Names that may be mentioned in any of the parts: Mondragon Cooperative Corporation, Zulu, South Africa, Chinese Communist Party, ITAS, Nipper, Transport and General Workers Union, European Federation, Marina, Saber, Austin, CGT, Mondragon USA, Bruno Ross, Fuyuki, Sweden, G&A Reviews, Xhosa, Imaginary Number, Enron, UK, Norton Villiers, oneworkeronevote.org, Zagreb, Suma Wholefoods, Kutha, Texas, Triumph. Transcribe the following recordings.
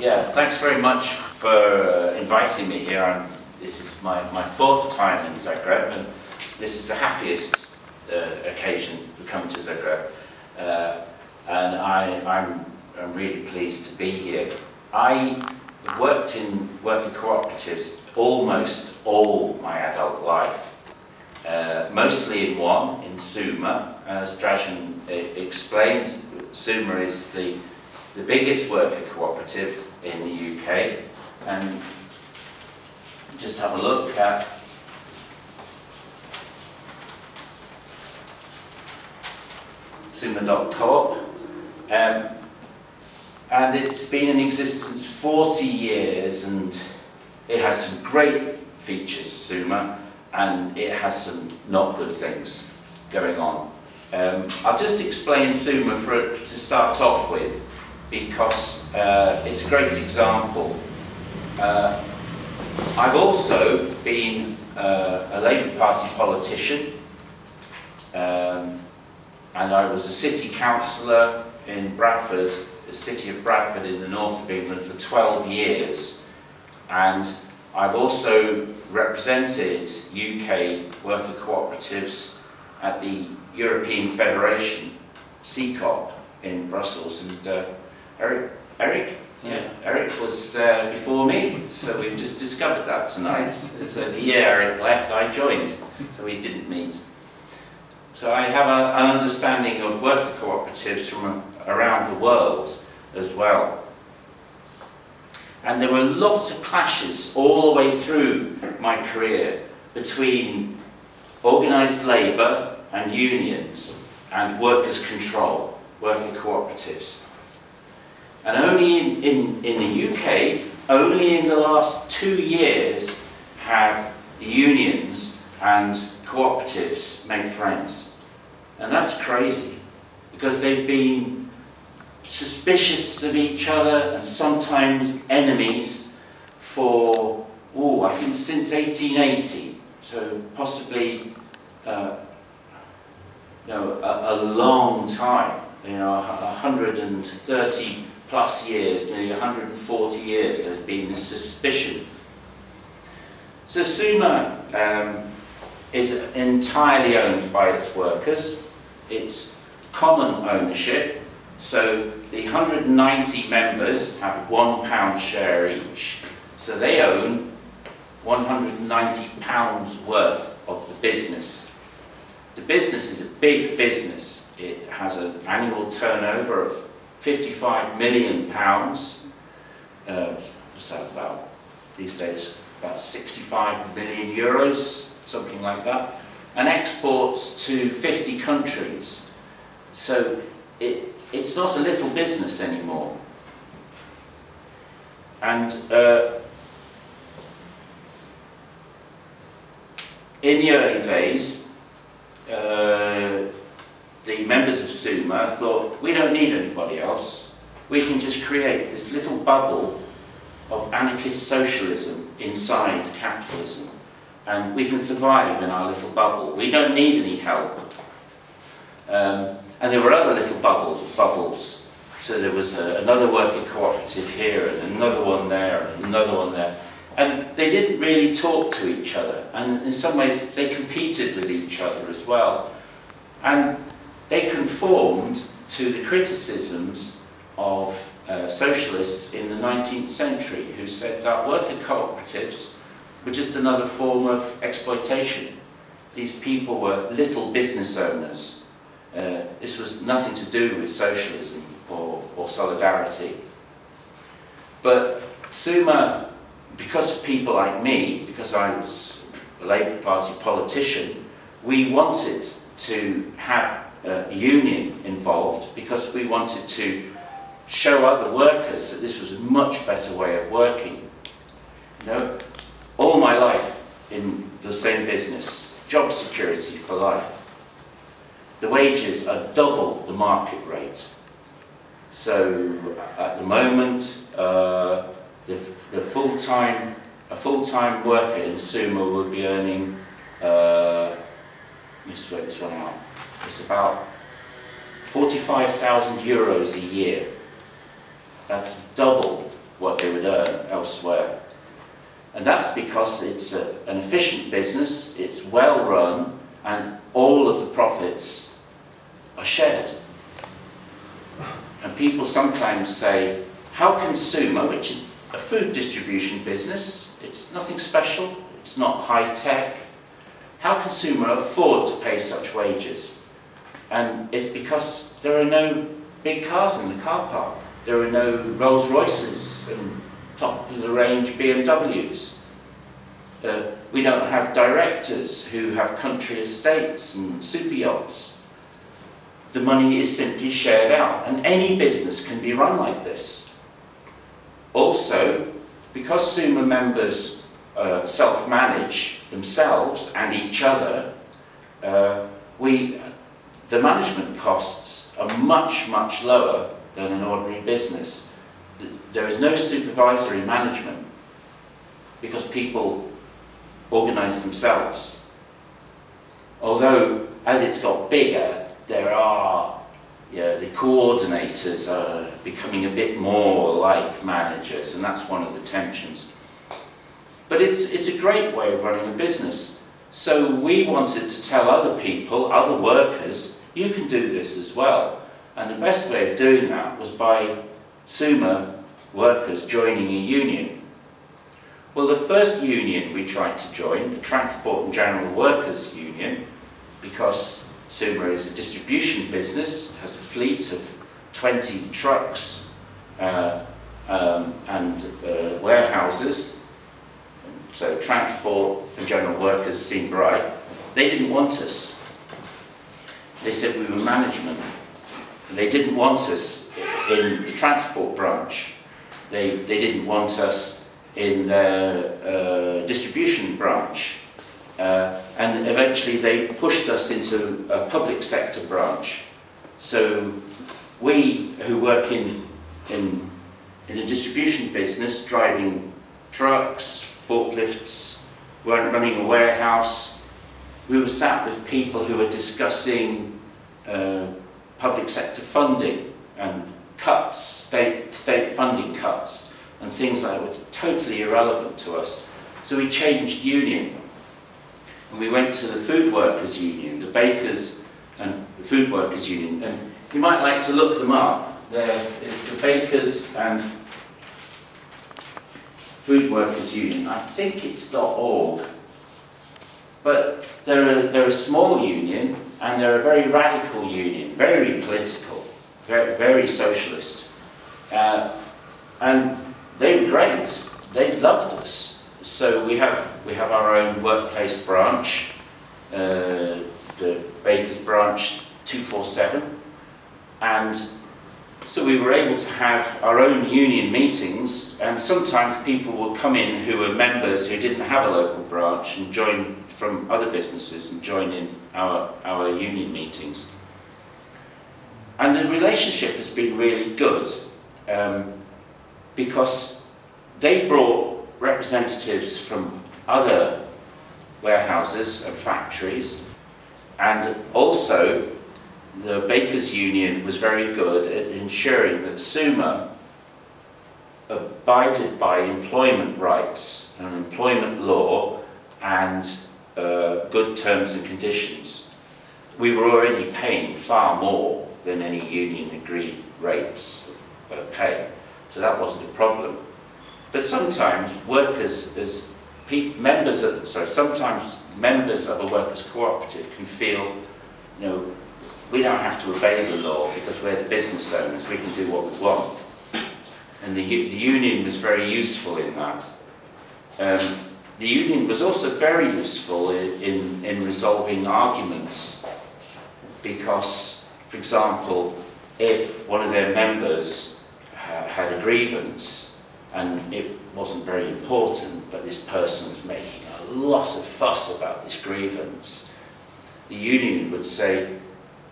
Yeah, thanks very much for inviting me here. This is my fourth time in Zagreb, and this is the happiest occasion to come to Zagreb. And I'm really pleased to be here. I worked in working cooperatives almost all my adult life, mostly in one, in Suma. As Dražen explained, Suma is the biggest worker cooperative in the UK, and just have a look at Suma.coop, and it's been in existence 40 years, and it has some great features, Suma, and it has some not good things going on. I'll just explain Suma to start off with, because it's a great example. I've also been a Labour Party politician, and I was a city councillor in Bradford, the city of Bradford in the north of England, for 12 years. And I've also represented UK worker cooperatives at the European Federation, CECOP, in Brussels. And Eric? Yeah, Eric was there before me, so we've just discovered that tonight. So the year Eric left, I joined, so we didn't meet. So I have an understanding of worker cooperatives from around the world as well. And there were lots of clashes all the way through my career between organised labour and unions and workers' control, worker cooperatives. And only in the UK, only in the last 2 years have the unions and cooperatives made friends. And that's crazy, because they've been suspicious of each other and sometimes enemies for, I think since 1880, so possibly a long time, 130 plus years, nearly 140 years, there's been this suspicion. So Suma is entirely owned by its workers. It's common ownership, so the 190 members have £1 share each. So they own £190 worth of the business. The business is a big business. It has an annual turnover of £55 million, what's that about these days, about €65 million, something like that, and exports to 50 countries. So it's not a little business anymore. And in the early days, the members of Suma thought, we don't need anybody else. We can just create this little bubble of anarchist socialism inside capitalism, and we can survive in our little bubble. We don't need any help. And there were other little bubbles. So there was another worker cooperative here, and another one there, and another one there. And they didn't really talk to each other, and in some ways they competed with each other as well. And they conformed to the criticisms of socialists in the 19th century, who said that worker cooperatives were just another form of exploitation. These people were little business owners. This was nothing to do with socialism or solidarity. But Suma, because of people like me, because I was a Labour Party politician, we wanted to have a union involved, because we wanted to show other workers that this was a much better way of working. All my life in the same business, job security for life. The wages are double the market rate. So at the moment, a full-time worker in Suma will be earning, let me just work this one out. It's about €45,000 a year. That's double what they would earn elsewhere. And that's because it's an efficient business, it's well run, and all of the profits are shared. And people sometimes say, how can Suma, which is a food distribution business, it's nothing special, it's not high tech, how can Suma afford to pay such wages? And it's because there are no big cars in the car park. There are no Rolls Royces and top-of-the-range BMWs. We don't have directors who have country estates and super yachts. The money is simply shared out, and any business can be run like this. Also, because Suma members self-manage themselves and each other, the management costs are much, much lower than an ordinary business. There is no supervisory management because people organise themselves. Although, as it's got bigger, there are, the coordinators are becoming a bit more like managers, and that's one of the tensions. But it's a great way of running a business. So we wanted to tell other people, other workers, you can do this as well. And the best way of doing that was by Suma workers joining a union. Well, the first union we tried to join, the Transport and General Workers Union, because Suma is a distribution business, has a fleet of 20 trucks and warehouses, so Transport and General Workers seemed right. They didn't want us. They said we were management. They didn't want us in the transport branch. They didn't want us in their distribution branch. And eventually they pushed us into a public sector branch. So we who work in the distribution business, driving trucks, forklifts, weren't running a warehouse, we were sat with people who were discussing public sector funding and cuts, state funding cuts, and things that were totally irrelevant to us. So we changed union. And we went to the Food Workers Union, the Bakers and the Food Workers Union. And you might like to look them up. It's the Bakers and Food Workers Union. I think it's .org. But they're a small union, and they're a very radical union, very political, very, very socialist. And they were great. They loved us. So we have our own workplace branch, the Baker's Branch 247. And so we were able to have our own union meetings, and sometimes people would come in who were members who didn't have a local branch and join from other businesses and join in our union meetings. And the relationship has been really good because they brought representatives from other warehouses and factories, and also the Bakers Union was very good at ensuring that Suma abided by employment rights and employment law and good terms and conditions. We were already paying far more than any union agreed rates of pay, so that wasn't a problem. But sometimes members of a workers' cooperative can feel, we don't have to obey the law because we're the business owners, we can do what we want. And the union was very useful in that. The union was also very useful in resolving arguments because, for example, if one of their members had a grievance and it wasn't very important, but this person was making a lot of fuss about this grievance, the union would say,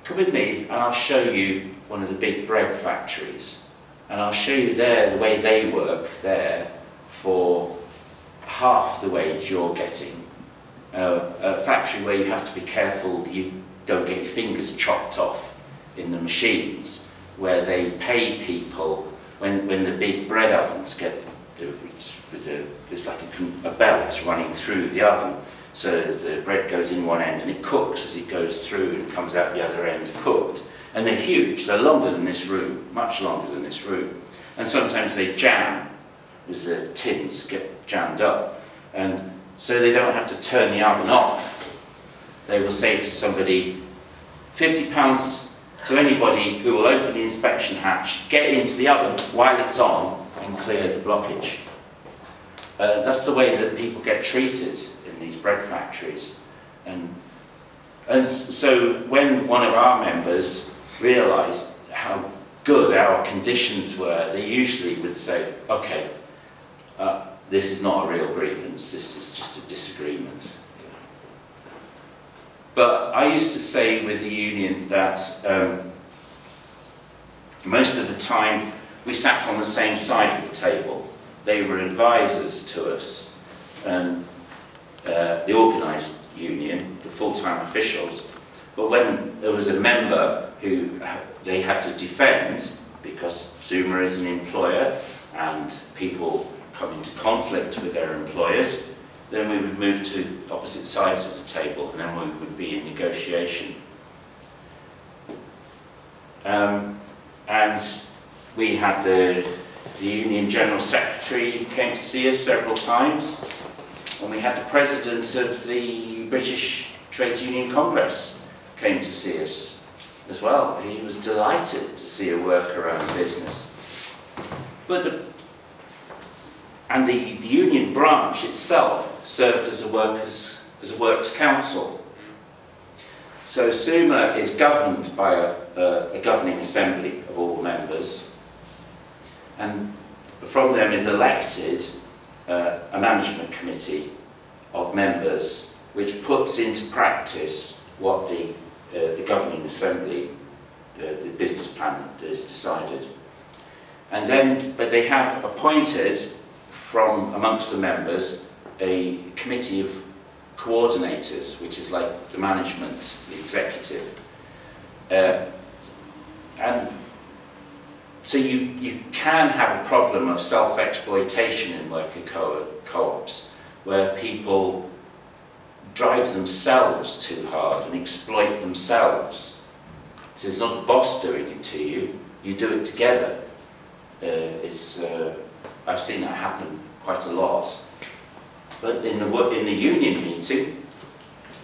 come with me and I'll show you one of the big bread factories, and I'll show you the way they work there for half the wage you're getting. A factory where you have to be careful you don't get your fingers chopped off in the machines, where they pay people when the big bread ovens get, there's like a belt running through the oven, so the bread goes in one end and it cooks as it goes through and comes out the other end cooked. And they're huge, they're longer than this room, much longer than this room. And sometimes they jam, as the tins get jammed up. And so they don't have to turn the oven off. They will say to somebody, £50 to anybody who will open the inspection hatch, get into the oven while it's on and clear the blockage. That's the way that people get treated in these bread factories. And so when one of our members realised how good our conditions were, they usually would say, okay, this is not a real grievance, this is just a disagreement. But I used to say with the union that most of the time we sat on the same side of the table. They were advisors to us, and the organised union, the full-time officials, but when there was a member who they had to defend, because Suma is an employer and people come into conflict with their employers, then we would move to opposite sides of the table and then we would be in negotiation. And we had the Union General Secretary who came to see us several times, and we had the President of the British Trade Union Congress came to see us as well. He was delighted to see a worker-owned business. But the union branch itself served as a works council. So Suma is governed by a governing assembly of all members, and from them is elected a management committee of members, which puts into practice what the governing assembly, the business plan is decided. And then, but they have appointed from amongst the members a committee of coordinators, which is like the management, the executive. And so you can have a problem of self-exploitation in worker co-ops, where people drive themselves too hard and exploit themselves. So it's not the boss doing it to you, you do it together. I've seen that happen quite a lot. But in the union meeting,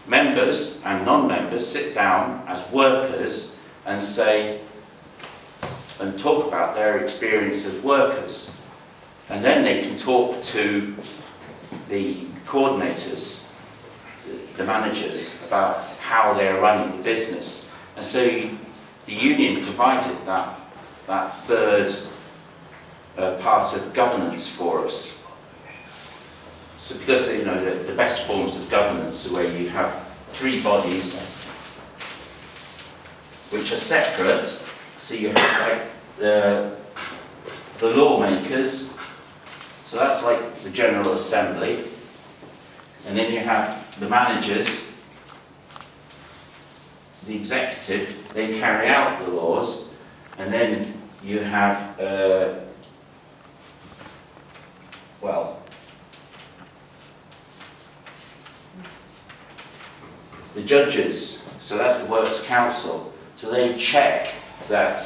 members and non-members sit down as workers and say, and talk about their experience as workers, and then they can talk to the coordinators, the managers, about how they're running the business. And so the union provided that third part of governance for us. So because the best forms of governance are where you have three bodies which are separate. So you have like the lawmakers, so that's like the General Assembly, and then you have the managers, the executive, they carry out the laws, and then you have, the judges, so that's the Works Council, so they check that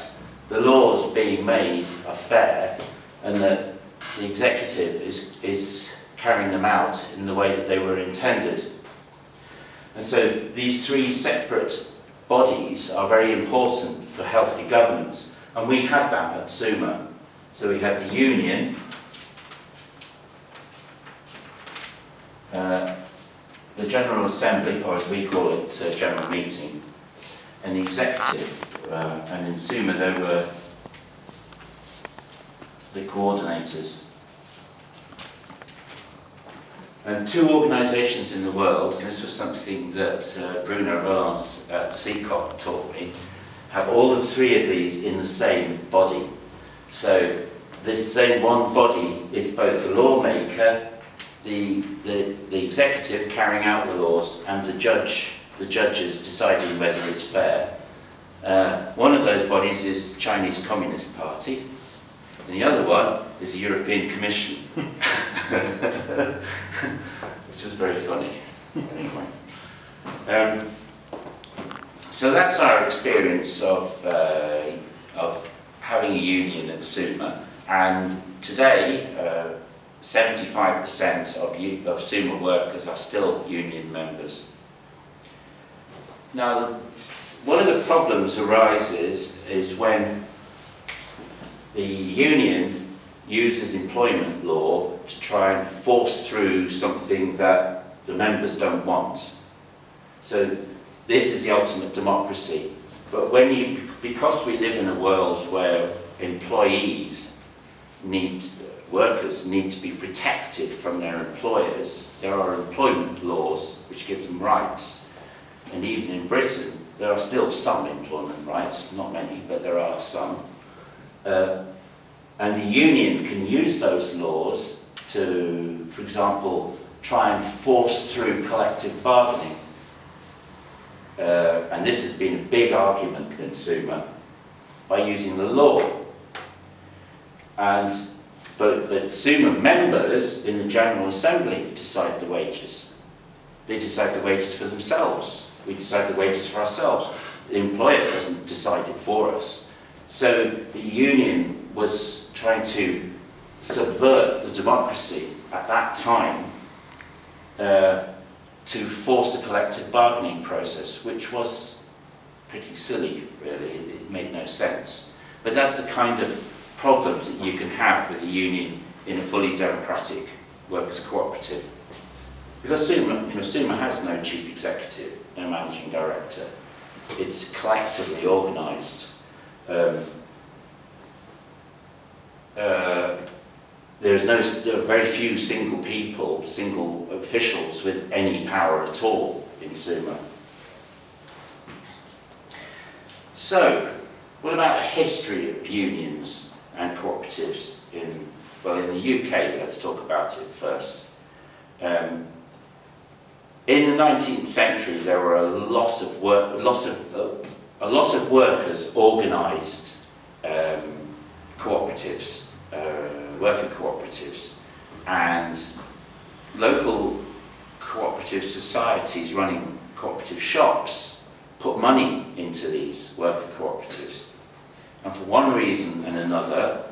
the laws being made are fair and that the executive is carrying them out in the way that they were intended. And so these three separate bodies are very important for healthy governance, and we had that at Suma. So we had the union, the General Assembly, or as we call it, General Meeting, and the executive. And in Suma there were the coordinators. And two organisations in the world, and this was something that Bruno Ross at CECOP taught me, have all the three of these in the same body. So this same one body is both the lawmaker, the executive carrying out the laws, and the judge, the judges deciding whether it's fair. One of those bodies is the Chinese Communist Party, and the other one is the European Commission, which is very funny. Anyway, so that's our experience of having a union at Suma, and today 75% of Suma workers are still union members. Now, one of the problems arises is when the union uses employment law to try and force through something that the members don't want. So this is the ultimate democracy. But when you, because we live in a world where employees need, workers need to be protected from their employers, there are employment laws which give them rights. And even in Britain, there are still some employment rights, not many, but there are some. And the union can use those laws to, for example, try and force through collective bargaining. And this has been a big argument in Suma, by using the law. And, but Suma members in the General Assembly decide the wages. They decide the wages for themselves. We decide the wages for ourselves. The employer doesn't decide it for us. So the union was trying to subvert the democracy at that time to force a collective bargaining process, which was pretty silly, really. It made no sense. But that's the kind of problems that you can have with a union in a fully democratic workers' cooperative. Because Suma, you know, Suma has no chief executive, no managing director. It's collectively organised. There are very few single people, single officials with any power at all in Suma. So, what about a history of unions and cooperatives in, well, in the UK? Let's talk about it first. In the 19th century, there were a lot of workers organised cooperatives, worker cooperatives, and local cooperative societies running cooperative shops put money into these worker cooperatives. And for one reason and another,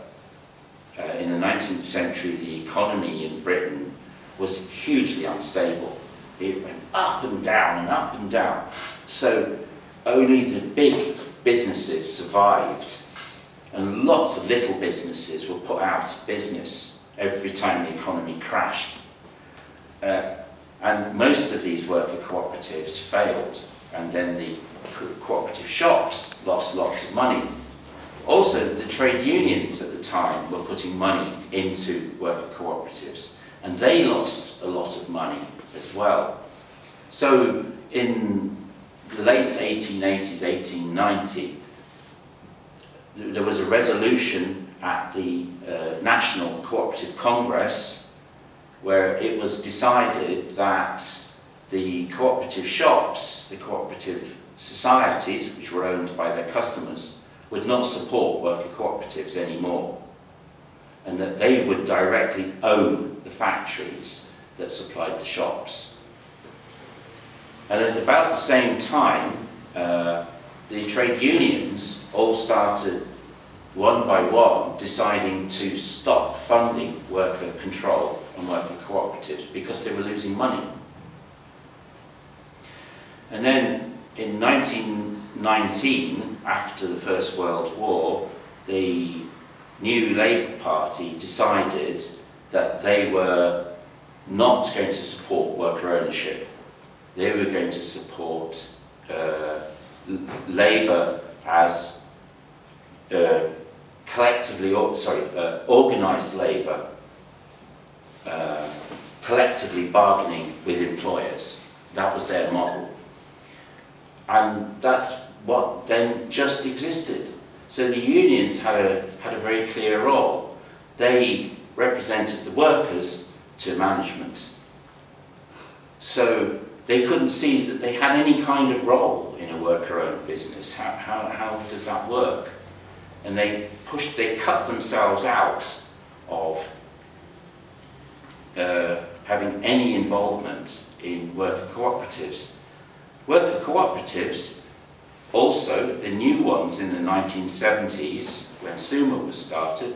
in the 19th century, the economy in Britain was hugely unstable. It went up and down and up and down. So only the big businesses survived, and lots of little businesses were put out of business every time the economy crashed. And most of these worker cooperatives failed, and then the cooperative shops lost lots of money. Also, the trade unions at the time were putting money into worker cooperatives, and they lost a lot of money as well. So in the late 1880s, 1890, there was a resolution at the National Cooperative Congress where it was decided that the cooperative shops, the cooperative societies, which were owned by their customers, would not support worker cooperatives anymore, and that they would directly own the factories that supplied the shops. And at about the same time, the trade unions all started, one by one, deciding to stop funding worker control and worker cooperatives because they were losing money. And then in 1919, after the First World War, the new Labour Party decided that they were not going to support worker ownership. They were going to support labour as organised labour, collectively bargaining with employers. That was their model. And that's what then just existed. So the unions had a very clear role. They represented the workers to management. So they couldn't see that they had any kind of role in a worker-owned business. How does that work? and they cut themselves out of having any involvement in worker cooperatives. Worker cooperatives, also the new ones in the 1970s, when Suma was started,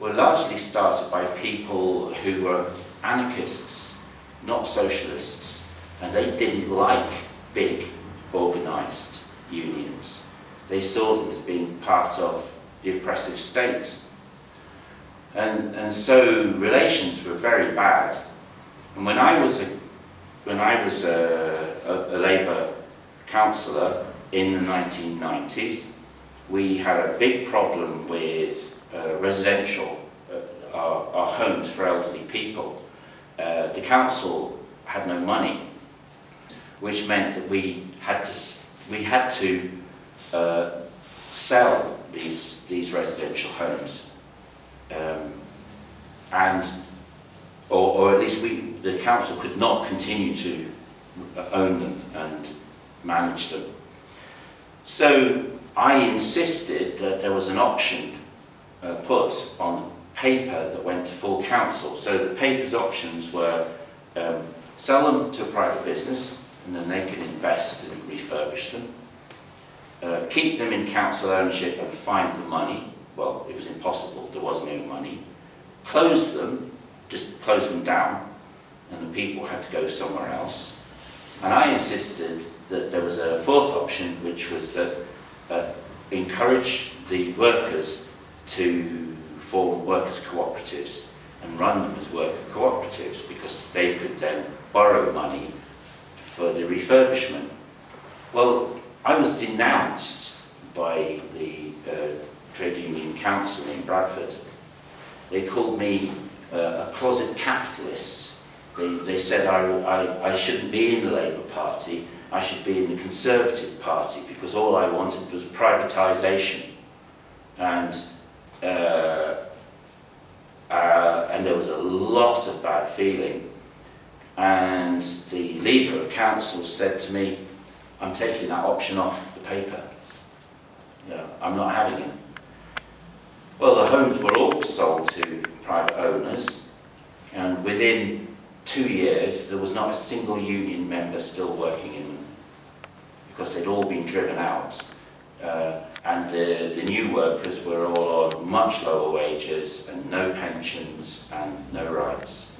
were largely started by people who were anarchists, not socialists, and they didn't like big, organised unions. They saw them as being part of the oppressive state. And so relations were very bad. And when I was a Labour councillor in the 1990s, we had a big problem with residential, our homes for elderly people. The council had no money, which meant that we had to sell these residential homes, or at least the council could not continue to own them and manage them. So I insisted that there was an option put on paper that went to full council. So the paper's options were sell them to a private business and then they could invest and refurbish them, keep them in council ownership and find the money. Well, it was impossible, there was no money. Close them, just close them down, and the people had to go somewhere else. And I insisted that there was a fourth option, which was that encourage the workers to form workers' cooperatives and run them as worker cooperatives, because they could then borrow money for the refurbishment. Well, I was denounced by the Trade Union Council in Bradford. They called me a closet capitalist. They said I shouldn't be in the Labour Party, I should be in the Conservative Party, because all I wanted was privatisation. And there was a lot of bad feeling. And the leader of council said to me, I'm taking that option off the paper. You know, I'm not having it. Well, the homes were all sold to private owners, and within 2 years there was not a single union member still working in them, because they'd all been driven out, and the new workers were all on much lower wages and no pensions and no rights.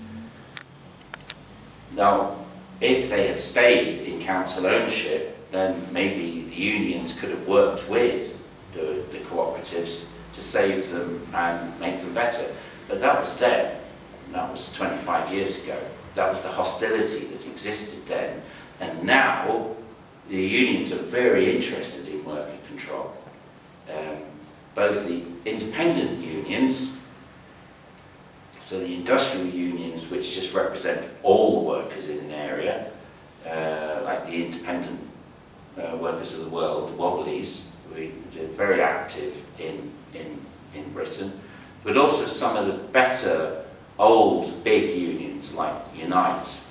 Now, if they had stayed in council ownership, then maybe the unions could have worked with the cooperatives to save them and make them better. But that was then. That was 25 years ago. That was the hostility that existed then. And now the unions are very interested in worker control. Both the independent unions, so the industrial unions, which just represent all workers in an area, like the independent workers of the world, the Wobblies, they're very active in Britain, but also some of the better old big unions like Unite,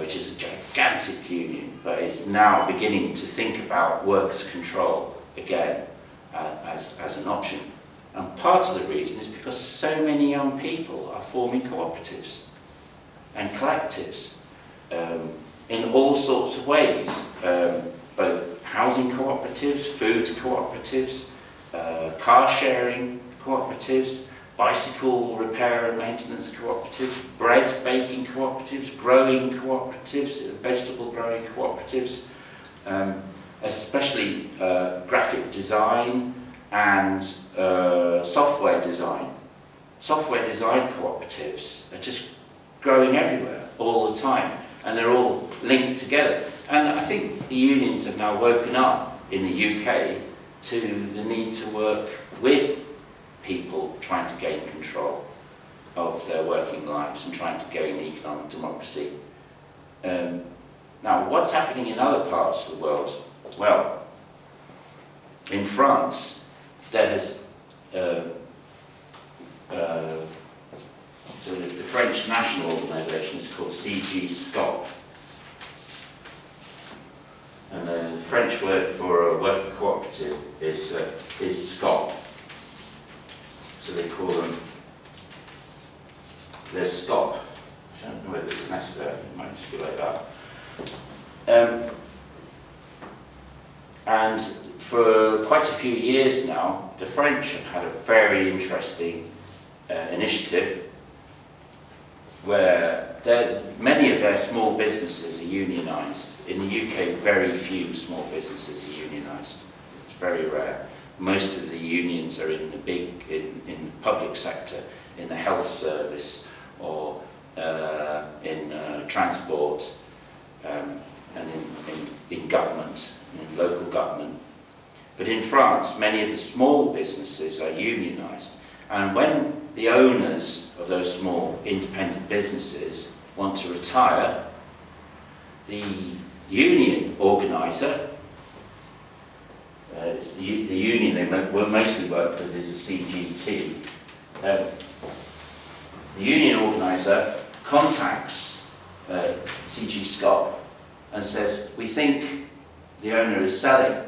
which is a gigantic union, but it's now beginning to think about workers' control again as an option. And part of the reason is because so many young people are forming cooperatives and collectives in all sorts of ways, both housing cooperatives, food cooperatives, car sharing cooperatives, bicycle repair and maintenance cooperatives, bread baking cooperatives, growing cooperatives, vegetable growing cooperatives, especially graphic design and software design. Software design cooperatives are just growing everywhere all the time, and they're all linked together. And I think the unions have now woken up in the UK to the need to work with people trying to gain control of their working lives and trying to gain economic democracy. Now, what's happening in other parts of the world? Well, in France, there has so the French national organisation is called CG SCOP, and the French word for a worker cooperative is SCOP. so they call them their SCOP. I don't know whether it's an S there, it might just be like that. And for quite a few years now, the French have had a very interesting initiative where many of their small businesses are unionised. In the UK, very few small businesses are unionised. It's very rare. Most of the unions are in the in the public sector, in the health service, or in transport, and in government, in local government. But in France, many of the small businesses are unionised. And when the owners of those small independent businesses want to retire, the union organiser, it's the union they mostly work with is the CGT, the union organiser contacts CG SCOP and says, we think the owner is selling.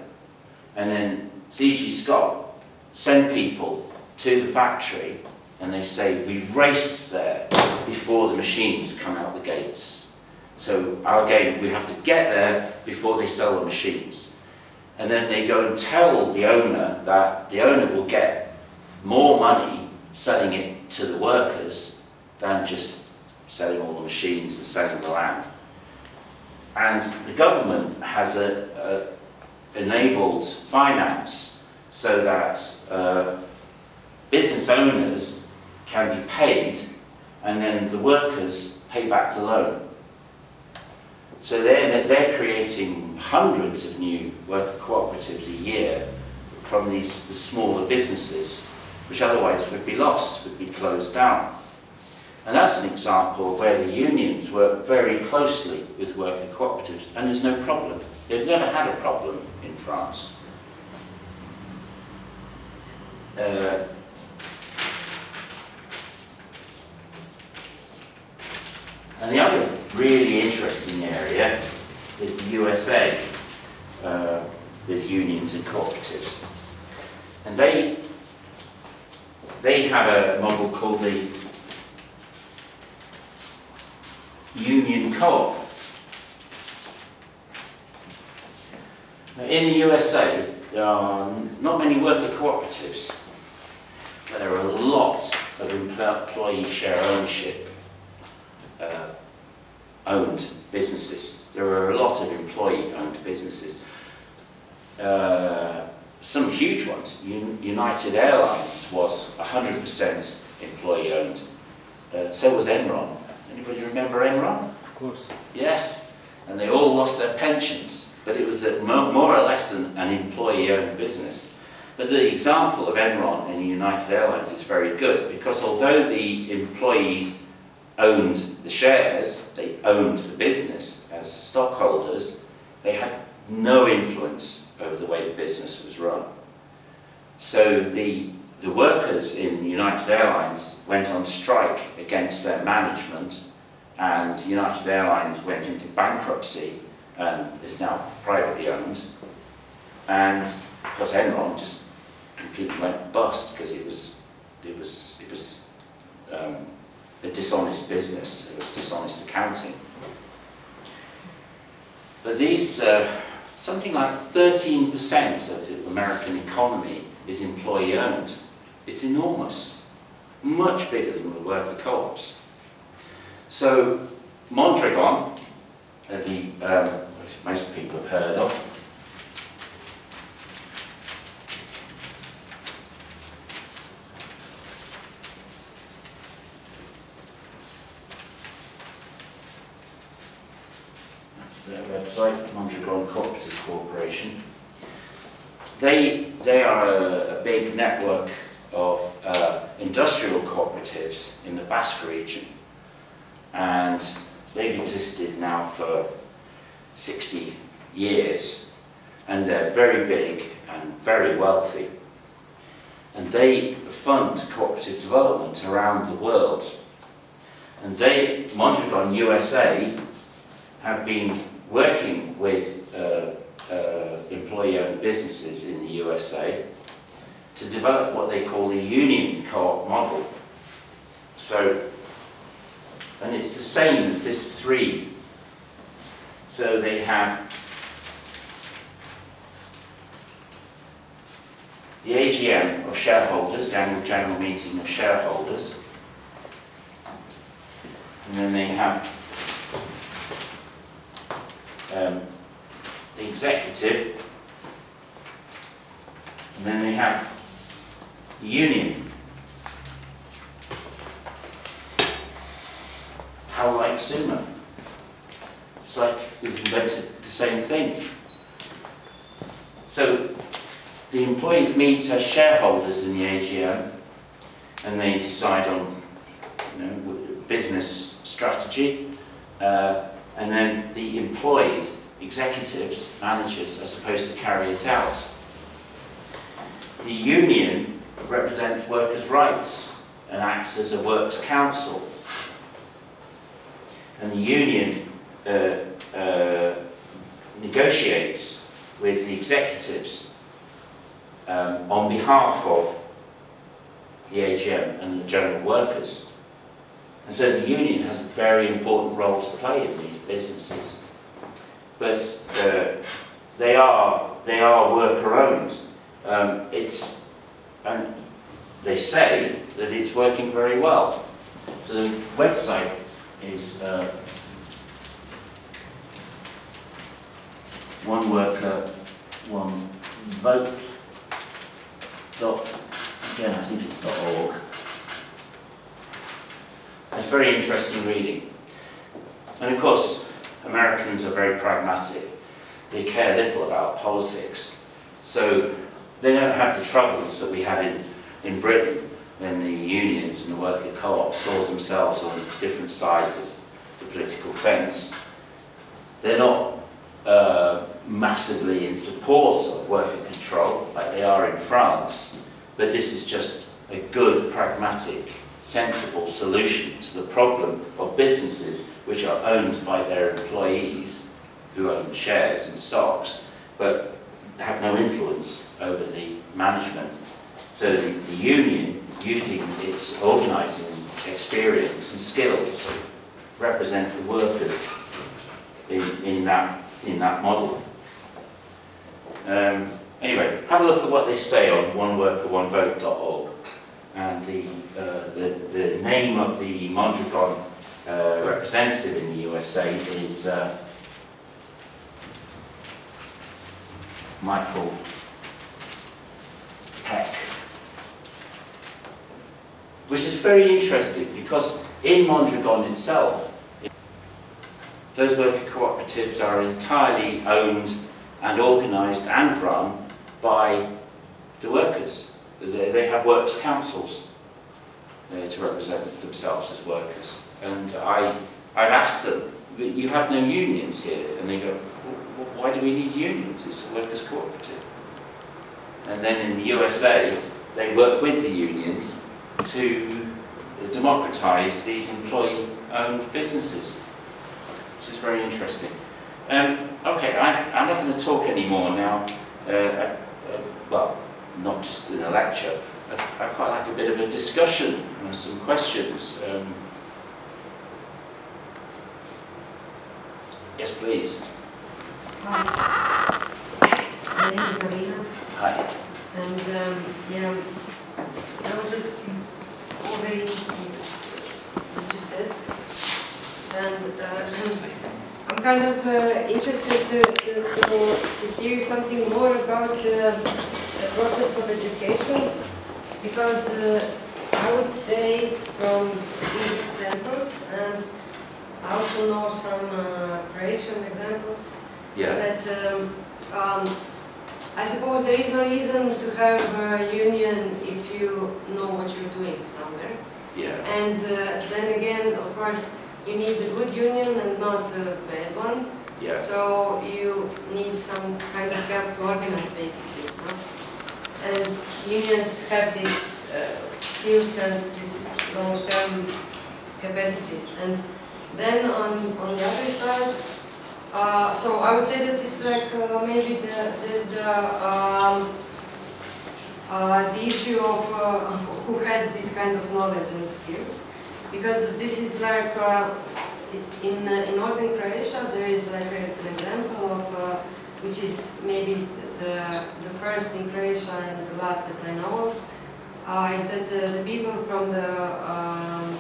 And then CG SCOP send people to the factory and they say, we race there before the machines come out the gates. So our game, we have to get there before they sell the machines. And then they go and tell the owner that the owner will get more money selling it to the workers than just selling all the machines and selling the land. And the government has enabled finance so that business owners can be paid and then the workers pay back the loan. So they're creating hundreds of new worker cooperatives a year from the smaller businesses, which otherwise would be lost, would be closed down. And that's an example where the unions work very closely with worker cooperatives, and there's no problem. They've never had a problem in France. And the other really interesting area is the USA, with unions and cooperatives. And they have a model called the Union Co-op. In the USA, there are not many worker cooperatives, but there are a lot of employee share ownership owned businesses. There are a lot of employee owned businesses. Some huge ones. United Airlines was 100% employee owned. So was Enron. Anybody remember Enron? Of course. Yes. And they all lost their pensions. But it was more or less an employee-owned business. But the example of Enron and United Airlines is very good, because although the employees owned the shares, they owned the business as stockholders, they had no influence over the way the business was run. So the workers in United Airlines went on strike against their management, and United Airlines went into bankruptcy and is now privately owned. And of course Enron just completely went bust because it was a dishonest business. It was dishonest accounting. But these something like 13% of the American economy is employee owned. It's enormous, much bigger than the worker co-ops. So Mondragon, which most people have heard of. That's their website, Mondragon Cooperative Corporation. They are a big network of industrial cooperatives in the Basque region, and they've existed now for 60 years, and they're very big and very wealthy. And they fund cooperative development around the world. And Mondragon USA have been working with employee-owned businesses in the USA to develop what they call the union co-op model. So, and it's the same as this three. So they have the AGM of shareholders, the annual general meeting of shareholders, and then they have the executive, and then they have the union. How like Suma? It's like we've invented the same thing. So the employees meet as shareholders in the AGM, and they decide on, you know, business strategy, and then the employed executives, managers, are supposed to carry it out. The union represents workers' rights and acts as a works council. And the union negotiates with the executives on behalf of the AGM and the general workers. And so the union has a very important role to play in these businesses. But they are worker-owned. And they say that it's working very well. So the website is one worker, one vote. Again, I think it's .org. It's very interesting reading. And of course, Americans are very pragmatic. They care little about politics. So they don't have the troubles that we had in Britain when the unions and the worker co-ops saw themselves on different sides of the political fence. They're not massively in support of worker control like they are in France, but this is just a good, pragmatic, sensible solution to the problem of businesses which are owned by their employees who own shares and stocks, but have no influence over the management. So the union, using its organising experience and skills, represents the workers in that model. Anyway, have a look at what they say on oneworkeronevote.org, and the name of the Mondragon representative in the USA is Michael Peck, which is very interesting because in Mondragon itself, those worker cooperatives are entirely owned and organised and run by the workers. They have works councils to represent themselves as workers. And I've asked them, you have no unions here, and they go, why do we need unions? It's a workers' cooperative. And then in the USA, they work with the unions to democratise these employee-owned businesses, which is very interesting. Okay, I'm not going to talk anymore now. Well, not just in a lecture. I quite like a bit of a discussion and some questions. Yes, please. Hi. My name is Marina. Hi. And yeah, that was just all very interesting what you said. And I'm kind of interested to hear something more about the process of education, because I would say from these examples, and I also know some Croatian examples. Yeah. That I suppose there is no reason to have a union if you know what you're doing somewhere. Yeah. And then again, of course, you need a good union and not a bad one. Yeah. So you need some kind of help to organize, basically. No? And unions have these skills and these long-term capacities. And then on the other side. So I would say that it's like maybe just the the issue of who has this kind of knowledge and skills, because this is like in northern Croatia there is like an example of which is maybe the first in Croatia and the last that I know of, is that the people from the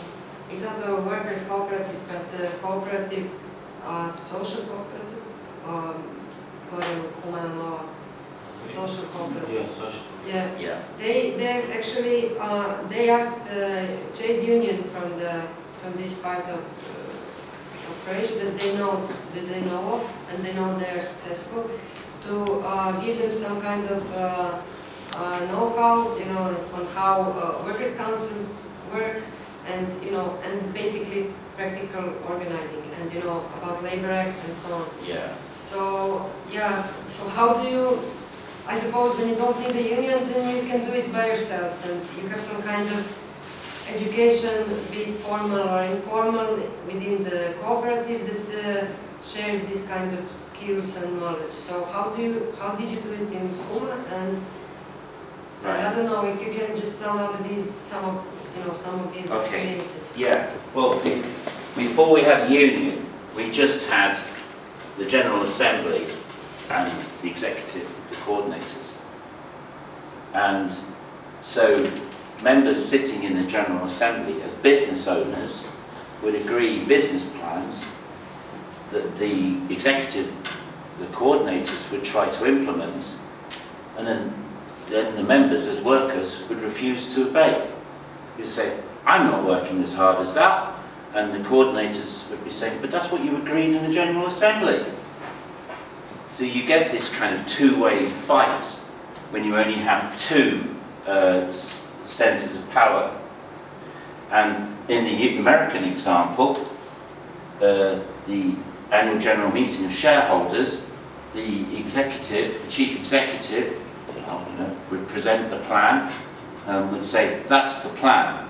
it's not a workers cooperative but a cooperative social cooperative social cooperative. Yeah, social. Yeah. Yeah. They actually they asked trade union from this part of Croatia that they know of and they know they are successful to give them some kind of know-how, you know, on how workers' councils work and you know and basically practical organizing and you know about Labor Act and so on. Yeah. So yeah. So how do you? I suppose when you don't need the union, then you can do it by yourselves, and you have some kind of education, be it formal or informal, within the cooperative that shares this kind of skills and knowledge. So how did you do it in Suma? And right. I don't know if you can just sum up these some of these okay. experiences. Yeah. Well, before we had union, we just had the General Assembly and the executive, the coordinators. And so members sitting in the General Assembly as business owners would agree business plans that the executive, the coordinators would try to implement, and then the members as workers would refuse to obey. You'd say, I'm not working as hard as that, and the coordinators would be saying, but that's what you agreed in the General Assembly. So you get this kind of two-way fight when you only have two centres of power. And in the American example, the annual general meeting of shareholders, the executive, the chief executive, would present the plan and would say, that's the plan.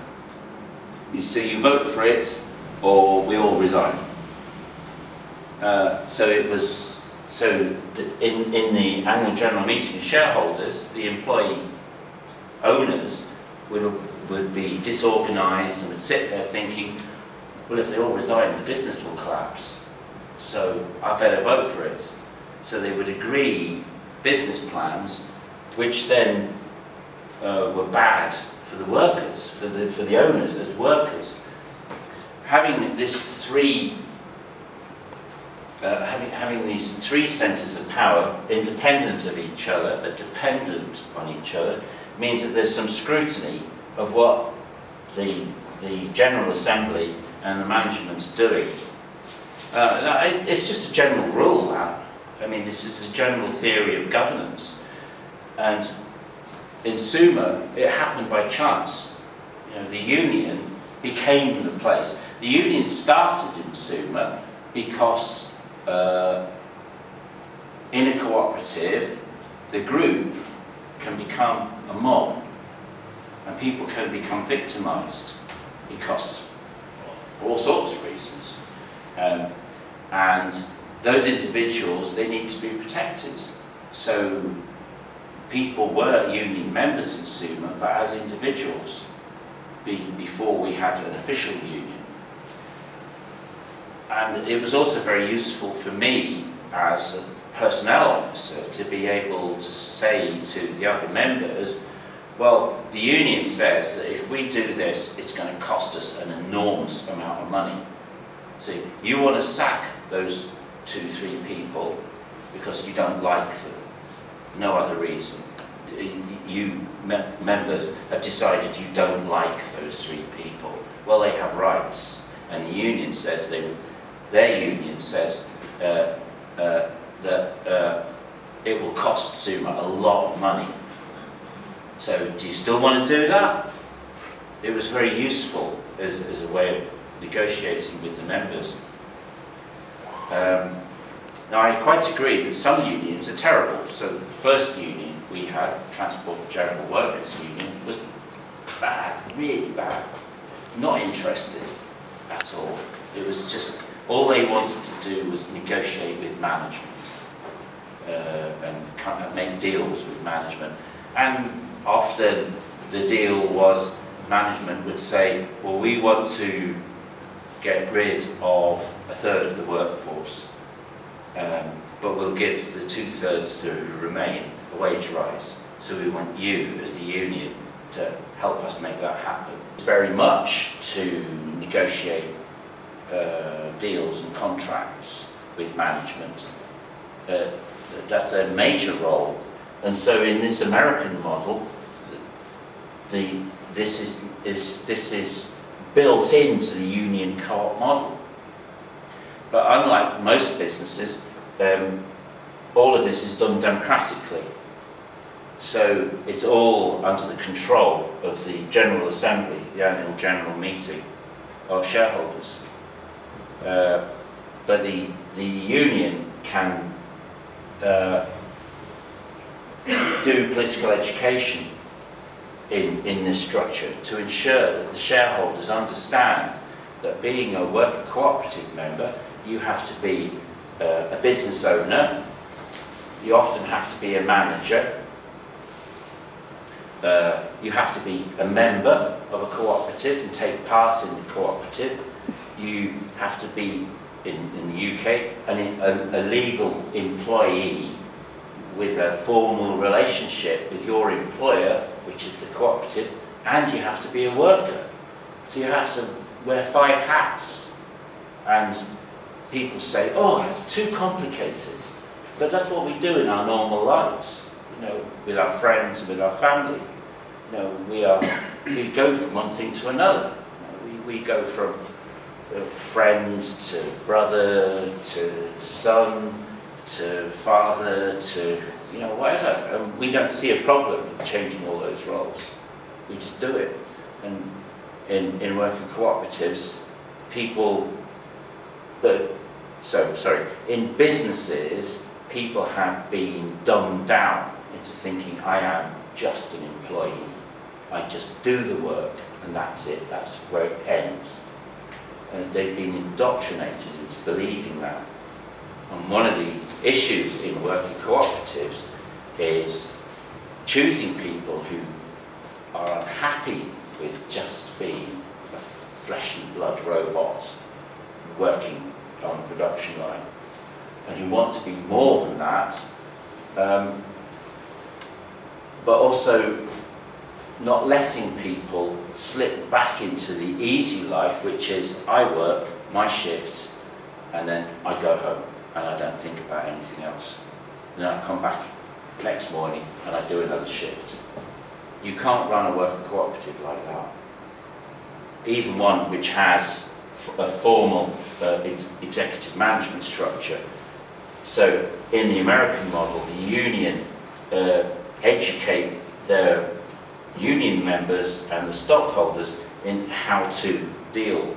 You see, you vote for it or we all resign. So in the annual general meeting of shareholders, the employee owners would be disorganised and would sit there thinking, well, if they all resign, the business will collapse, so I better vote for it. So they would agree business plans, which then were bad for the workers, for the owners as workers. Having this having these three centres of power independent of each other, but dependent on each other, means that there's some scrutiny of what the General Assembly and the management's doing. It's just a general rule that. I mean, this is a general theory of governance. And in Suma, it happened by chance. You know, the union became the place. The union started in Suma because in a cooperative, the group can become a mob and people can become victimised because of all sorts of reasons. And those individuals, they need to be protected. So people were union members in Suma, but as individuals, before we had an official union. And it was also very useful for me as a personnel officer to be able to say to the other members, well, the union says that if we do this, it's going to cost us an enormous amount of money. So you want to sack those 2-3 people because you don't like them. No other reason. You members have decided you don't like those 3 people. Well, they have rights. And the union says that it will cost Suma a lot of money. So do you still want to do that? It was very useful as a way of negotiating with the members. Now I quite agree that some unions are terrible. So the first union we had, Transport and General Workers Union, was bad, really bad, not interested at all. It was just, all they wanted to do was negotiate with management and make deals with management. And often the deal was management would say, well, we want to get rid of a third of the workforce, but we'll give the two-thirds to remain a wage rise. So we want you as the union to help us make that happen. Very much to negotiate deals and contracts with management. That's their major role. And so in this American model, this is built into the union co-op model. But unlike most businesses, all of this is done democratically. So it's all under the control of the General Assembly, the annual general meeting of shareholders. But the union can do political education in this structure to ensure that the shareholders understand that being a worker cooperative member, you have to be a business owner, you often have to be a manager, you have to be a member of a cooperative and take part in the cooperative, you have to be, in the UK, a legal employee with a formal relationship with your employer, which is the cooperative, and you have to be a worker. So you have to wear 5 hats, and people say, oh, that's too complicated. But that's what we do in our normal lives, you know, with our friends and with our family. You know, we go from one thing to another. You know, we go from friend to brother to son to father to, you know, whatever, and we don't see a problem in changing all those roles. We just do it. And in working cooperatives, in businesses, people have been dumbed down into thinking, I am just an employee. I just do the work, and that's it. That's where it ends. And they've been indoctrinated into believing that. And one of the issues in working cooperatives is choosing people who are unhappy with just being a flesh and blood robot working on the production line, and who want to be more than that, but also not letting people slip back into the easy life, which is I work my shift and then I go home and I don't think about anything else. And then I come back next morning and I do another shift. You can't run a worker cooperative like that. Even one which has a formal executive management structure. So in the American model, the union educate their union members and the stockholders in how to deal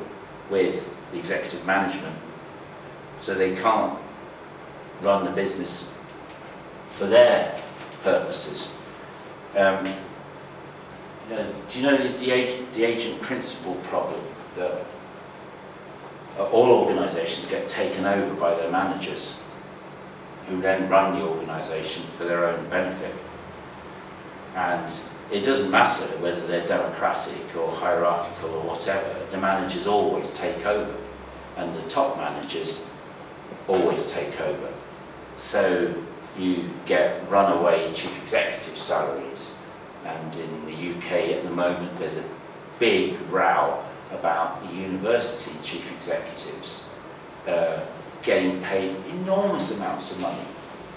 with the executive management. So they can't run the business for their purposes. Do you know the agent principal problem? That all organisations get taken over by their managers, who then run the organisation for their own benefit. And it doesn't matter whether they're democratic or hierarchical or whatever, the managers always take over, and the top managers always take over. So you get runaway chief executive salaries, and in the UK at the moment there's a big row about the university chief executives getting paid enormous amounts of money,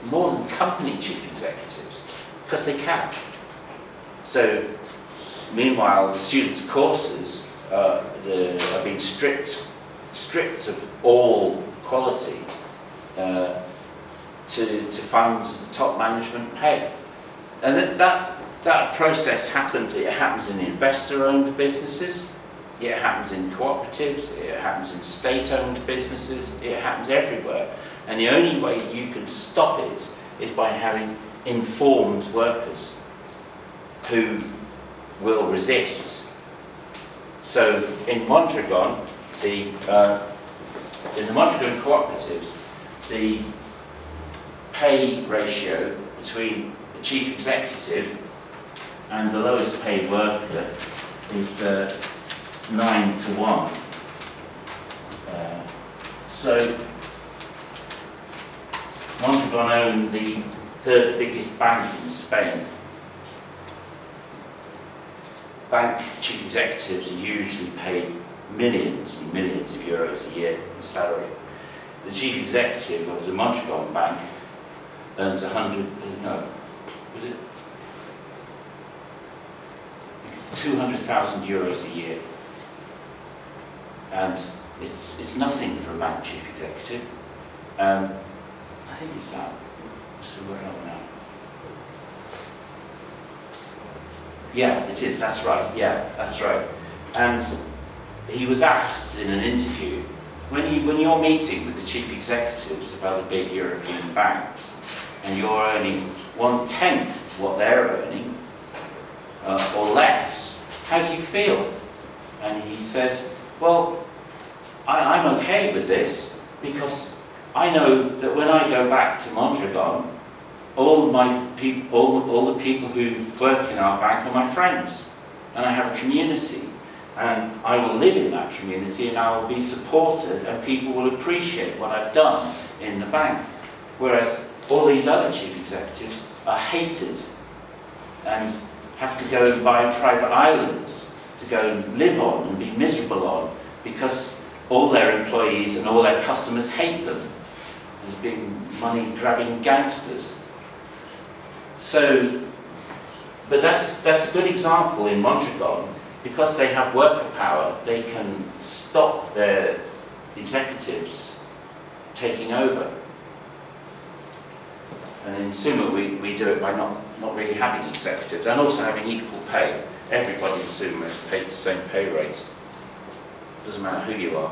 more than company chief executives, because they can. So meanwhile the students' courses are being stripped of all quality to fund the top management pay. And that process happens. It happens in investor-owned businesses, it happens in cooperatives, it happens in state-owned businesses, it happens everywhere. And the only way you can stop it is by having informed workers who will resist. So in Mondragon, in the Mondragon cooperatives, the pay ratio between the chief executive and the lowest paid worker is 9 to 1. So Mondragon owned the third biggest bank in Spain. Bank chief executives are usually paid millions and millions of euros a year in salary. The chief executive of the Mondragon Bank earns 200,000 euros a year, and it's nothing for a bank chief executive. I think it's that. Still working on now. Yeah, it is. That's right. Yeah, that's right. And he was asked in an interview, when you're meeting with the chief executives of other big European banks, and you're earning 1/10 what they're earning, or less, how do you feel? And he says, well, I'm okay with this, because I know that when I go back to Mondragon, all the people who work in our bank are my friends, and I have a community, and I will live in that community, and I will be supported, and people will appreciate what I've done in the bank. Whereas all these other chief executives are hated and have to go and buy private islands to go and live on and be miserable on, because all their employees and all their customers hate them as being money-grabbing gangsters. So, but that's a good example in Mondragon. Because they have worker power, they can stop their executives taking over. And in Suma, we do it by not really having executives, and also having equal pay. Everybody in Suma is paid the same pay rate. Doesn't matter who you are.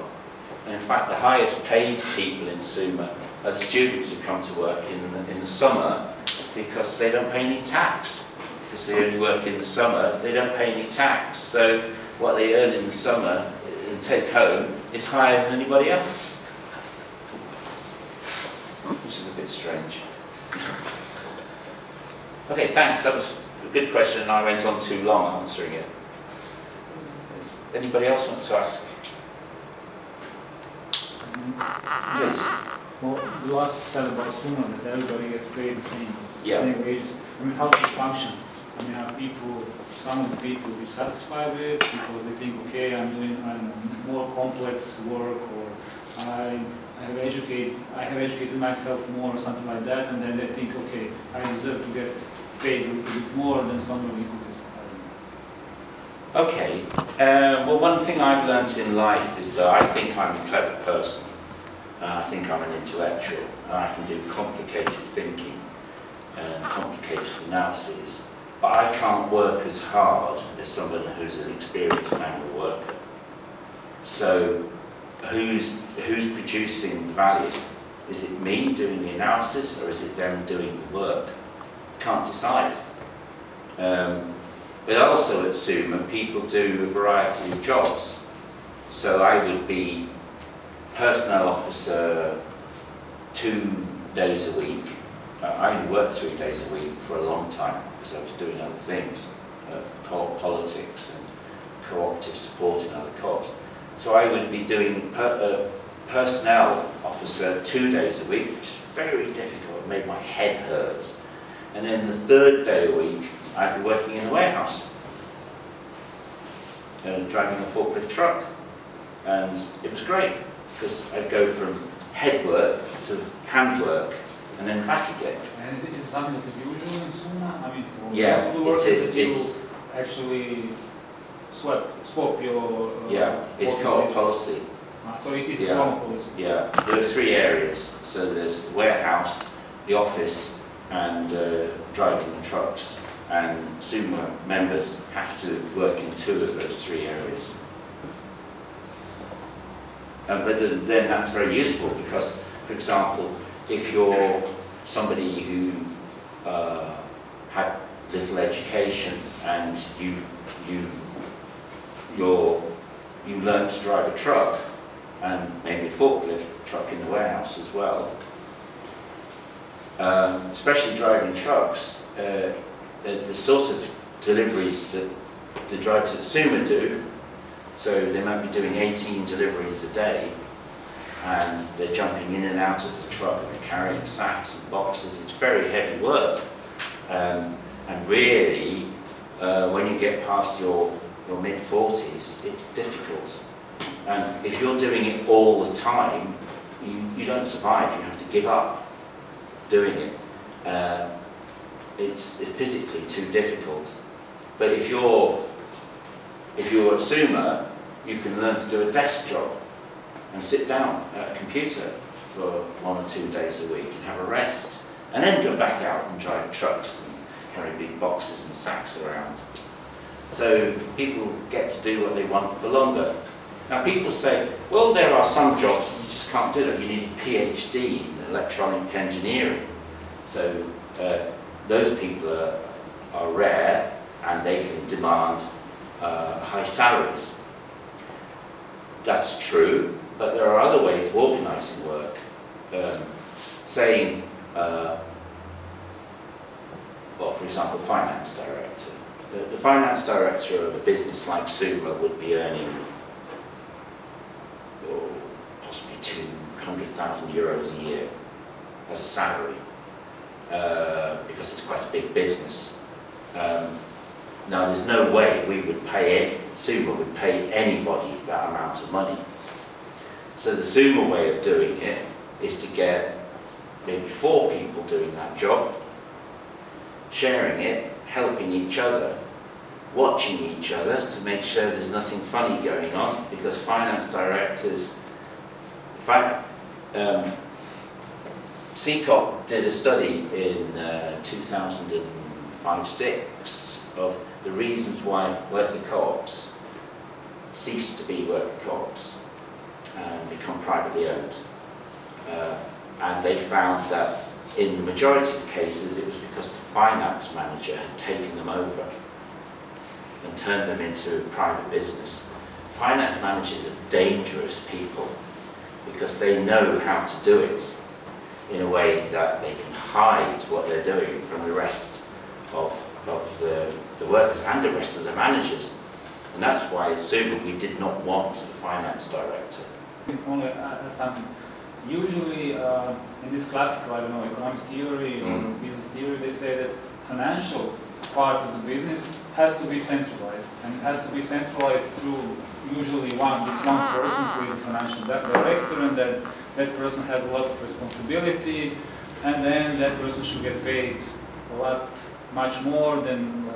And in fact, the highest paid people in Suma are the students who come to work in the summer, because they don't pay any tax. Because they only work in the summer, they don't pay any tax. So what they earn in the summer and take home is higher than anybody else. Which is a bit strange. Okay, thanks. That was a good question, and I went on too long answering it. Does anybody else want to ask? Yes. Well, you asked said about Suma that everybody gets paid the same wages. I mean, how does it function? I mean, are people, some of the people dissatisfied with, because they think, okay, I'm doing more complex work, or I have educated myself more, or something like that, and then they think, okay, I deserve to get paid a little bit more than somebody who is. Okay. Well, one thing I've learned in life is that I think I'm a clever person. I think I'm an intellectual, and I can do complicated thinking and complicated analyses. But I can't work as hard as someone who's an experienced manual worker. So who's producing the value? Is it me doing the analysis, or is it them doing the work? Can't decide. But also at Suma, people do a variety of jobs. So I would be personnel officer 2 days a week. I only worked 3 days a week for a long time because I was doing other things, co-op politics and cooperative support and other co-ops. So I would be doing personnel officer 2 days a week, which is very difficult. It made my head hurt. And then the third day a week, I'd be working in the warehouse and driving a forklift truck. And it was great because I'd go from head work to hand work, and then back again. And is it something that is usual in Suma? I mean, for most of the workers, it's actually swap your... yeah, it's called policy. So it is normal policy. Yeah, there are three areas. So there's the warehouse, the office, and driving the trucks. And Suma members have to work in two of those three areas. But then that's very useful because, for example, if you're somebody who had little education and you learned to drive a truck and maybe a forklift truck in the warehouse as well, especially driving trucks, the sort of deliveries that the drivers at Suma do, so they might be doing 18 deliveries a day, and they're jumping in and out of the truck and they're carrying sacks and boxes. It's very heavy work, and really when you get past your mid-40s, it's difficult. And if you're doing it all the time, you don't survive. You have to give up doing it. It's physically too difficult. But if you're at Suma, you can learn to do a desk job and sit down at a computer for 1 or 2 days a week and have a rest, and then go back out and drive trucks and carry big boxes and sacks around. So people get to do what they want for longer. Now people say, well, there are some jobs you just can't do that. You need a PhD in electronic engineering. So those people are rare, and they can demand high salaries. That's true, but there are other ways of organising work. Saying, well, for example, finance director. The finance director of a business like Suma would be earning possibly €200,000 a year as a salary, because it's quite a big business. Now there's no way we would pay it, Suma would pay anybody that amount of money. So the Suma way of doing it is to get maybe 4 people doing that job, sharing it, helping each other, watching each other to make sure there's nothing funny going on, because finance directors, CECOP did a study in 2005-06 of the reasons why worker co-ops cease to be worker co-ops and become privately owned. And they found that in the majority of the cases it was because the finance manager had taken them over and turned them into a private business. Finance managers are dangerous people because they know how to do it in a way that they can hide what they're doing from the rest of the workers and the rest of the managers. And that's why at Suma we did not want a finance director. Usually in this classical, I don't know, economic theory or business theory, they say that financial part of the business has to be centralized, and it has to be centralized through usually one person who is the financial director, and that person has a lot of responsibility, and then that person should get paid a lot, much more than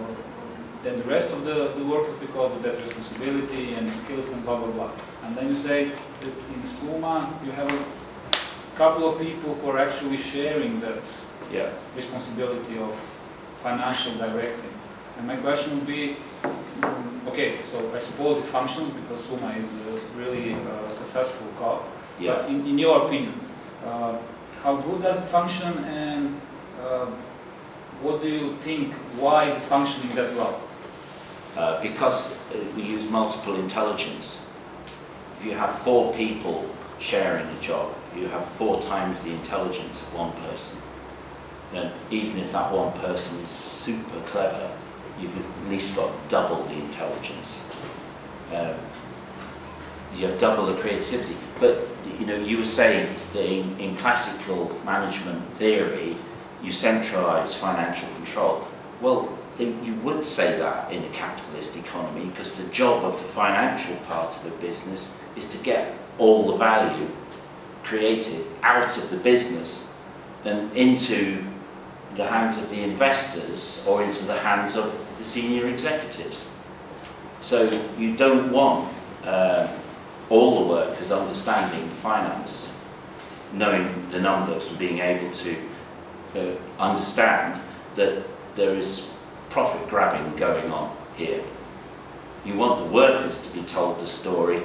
the rest of the workers because of that responsibility and skills and blah blah blah. And then you say that in Suma you have a couple of people who are actually sharing the responsibility of financial directing. And my question would be, okay, so I suppose it functions because Suma is a really successful co-op, but in your opinion, how good does it function, and what do you think, why is it functioning that well? Because we use multiple intelligence. If you have 4 people sharing a job, you have 4 times the intelligence of one person. And even if that one person is super clever, you've at least got double the intelligence. You have double the creativity. But you know, you were saying that in classical management theory, you centralise financial control. Well, you would say that in a capitalist economy, because the job of the financial part of the business is to get all the value created out of the business and into the hands of the investors or into the hands of the senior executives. So you don't want all the workers understanding finance, knowing the numbers and being able to understand that there is profit grabbing going on here. You want the workers to be told the story,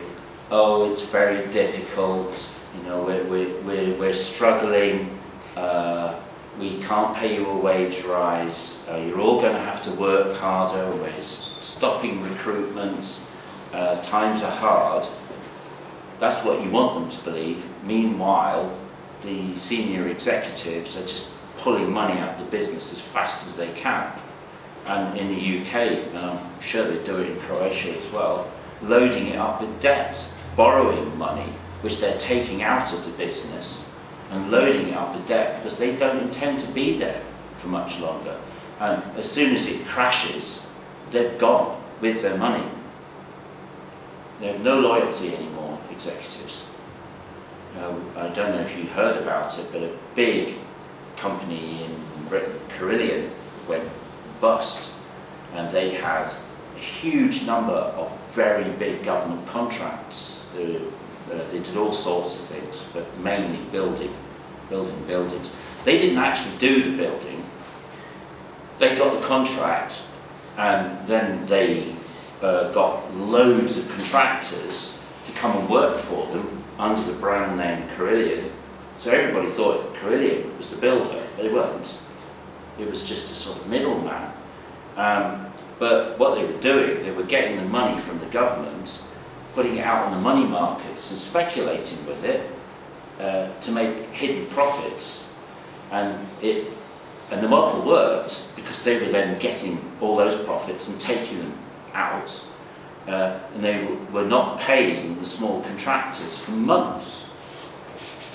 oh, it's very difficult, you know, we're struggling, we can't pay you a wage rise, you're all going to have to work harder, we're stopping recruitment, times are hard. That's what you want them to believe. Meanwhile, the senior executives are just pulling money out of the business as fast as they can. and in the UK, I'm sure they do it in Croatia as well, loading it up with debt, borrowing money, which they're taking out of the business, and loading it up with debt because they don't intend to be there for much longer. And as soon as it crashes, they're gone with their money. They have no loyalty anymore, executives. I don't know if you heard about it, but a big company in Britain, Carillion, went bust, and they had a huge number of very big government contracts. They did all sorts of things, but mainly buildings. They didn't actually do the building. They got the contract, and then they got loads of contractors to come and work for them under the brand name Carillion. So everybody thought Carillion was the builder. They weren't. It was just a sort of middleman. But what they were doing, they were getting the money from the government, putting it out on the money markets and speculating with it to make hidden profits. And the model worked because they were then getting all those profits and taking them out. And they were not paying the small contractors for months.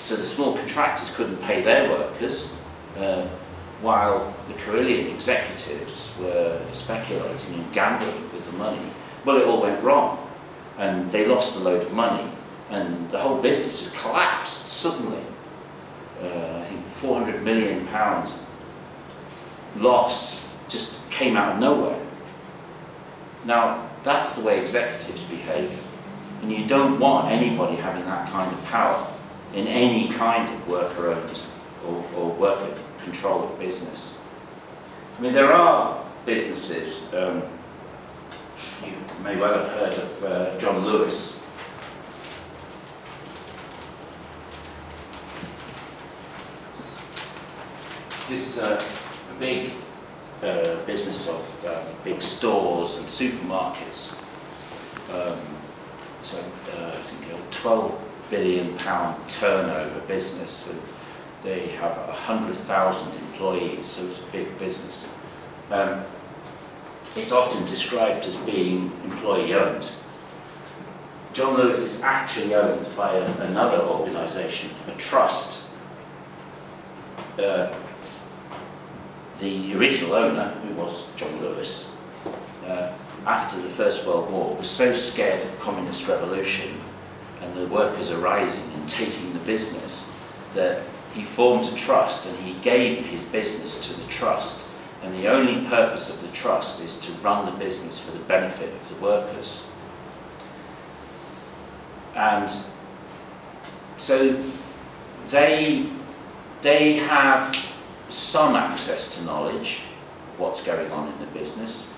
So the small contractors couldn't pay their workers while the Carillion executives were speculating and gambling with the money. Well, it all went wrong, and they lost a load of money, and the whole business just collapsed suddenly. I think £400 million loss just came out of nowhere. Now, that's the way executives behave, and you don't want anybody having that kind of power in any kind of worker-owned or worker-controlled business. I mean, there are businesses, you may well have heard of John Lewis. This is a big business of big stores and supermarkets. I think a £12 billion turnover business, and they have 100,000 employees, so it's a big business. It's often described as being employee-owned. John Lewis is actually owned by another organisation, a trust. The original owner, who was John Lewis, after the First World War, was so scared of the communist revolution and the workers arising and taking the business that he formed a trust, and he gave his business to the trust, and the only purpose of the trust is to run the business for the benefit of the workers. And so they have some access to knowledge of what's going on in the business,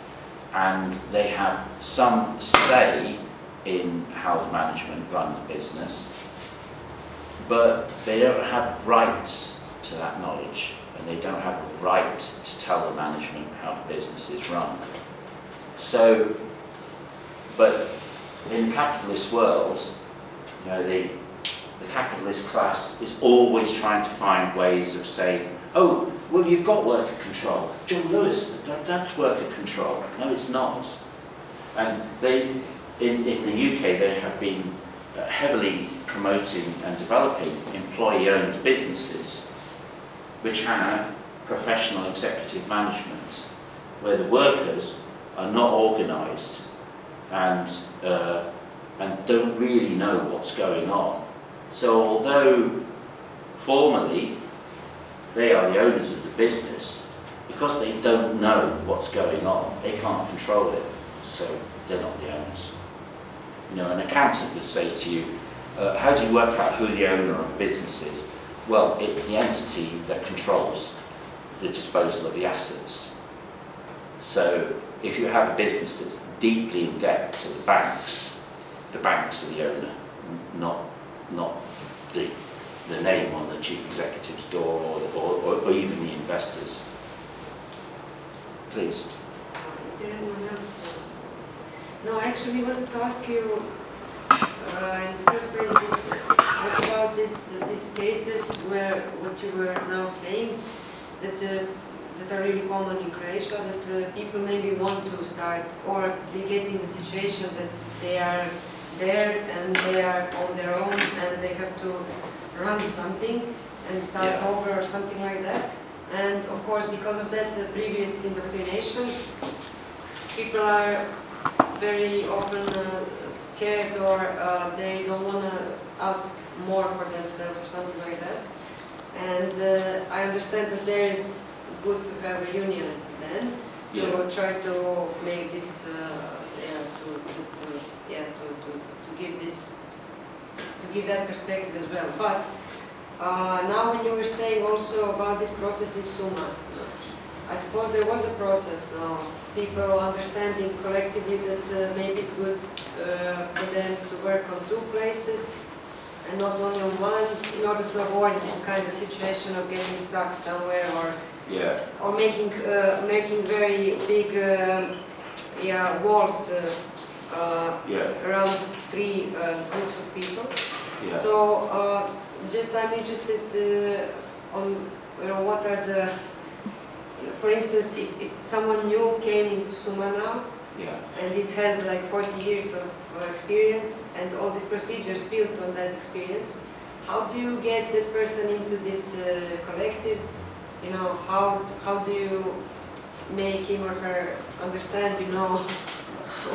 and they have some say in how the management run the business, but they don't have rights to that knowledge, and they don't have a right to tell the management how the business is run. So, but in the capitalist world, you know, the capitalist class is always trying to find ways of saying, oh, well, you've got worker control. John Lewis, that's worker control. No, it's not. And they, in the UK, they have been heavily promoting and developing employee-owned businesses which have professional executive management, where the workers are not organised and don't really know what's going on. So although formally they are the owners of the business, because they don't know what's going on, they can't control it, so they're not the owners. You know, an accountant would say to you, how do you work out who the owner of a business is? Well, it's the entity that controls the disposal of the assets. So if you have a business that's deeply in debt to the banks are the owner, not the name on the chief executive's door or even the investors. Please. Is there anyone else? No, actually, I wanted to ask you in the first place this, what about these cases where what you were now saying, that that are really common in Croatia, that people maybe want to start, or they get in the situation that they are there and they are on their own and they have to run something and start over or something like that. And of course, because of that previous indoctrination, people are very often scared, or they don't want to ask more for themselves or something like that. And I understand that there is good to have a union then to try to make this, to give this, to give that perspective as well. But now you were saying also about this process in Suma. I suppose there was a process now, people understanding collectively that maybe it's good for them to work on two places and not only on one, in order to avoid this kind of situation of getting stuck somewhere, or making very big walls around three groups of people. Yeah. So just I'm interested on what are the, for instance, if someone new came into Suma now, and it has like 40 years of experience and all these procedures built on that experience, how do you get that person into this collective? You know, how do you make him or her understand, you know,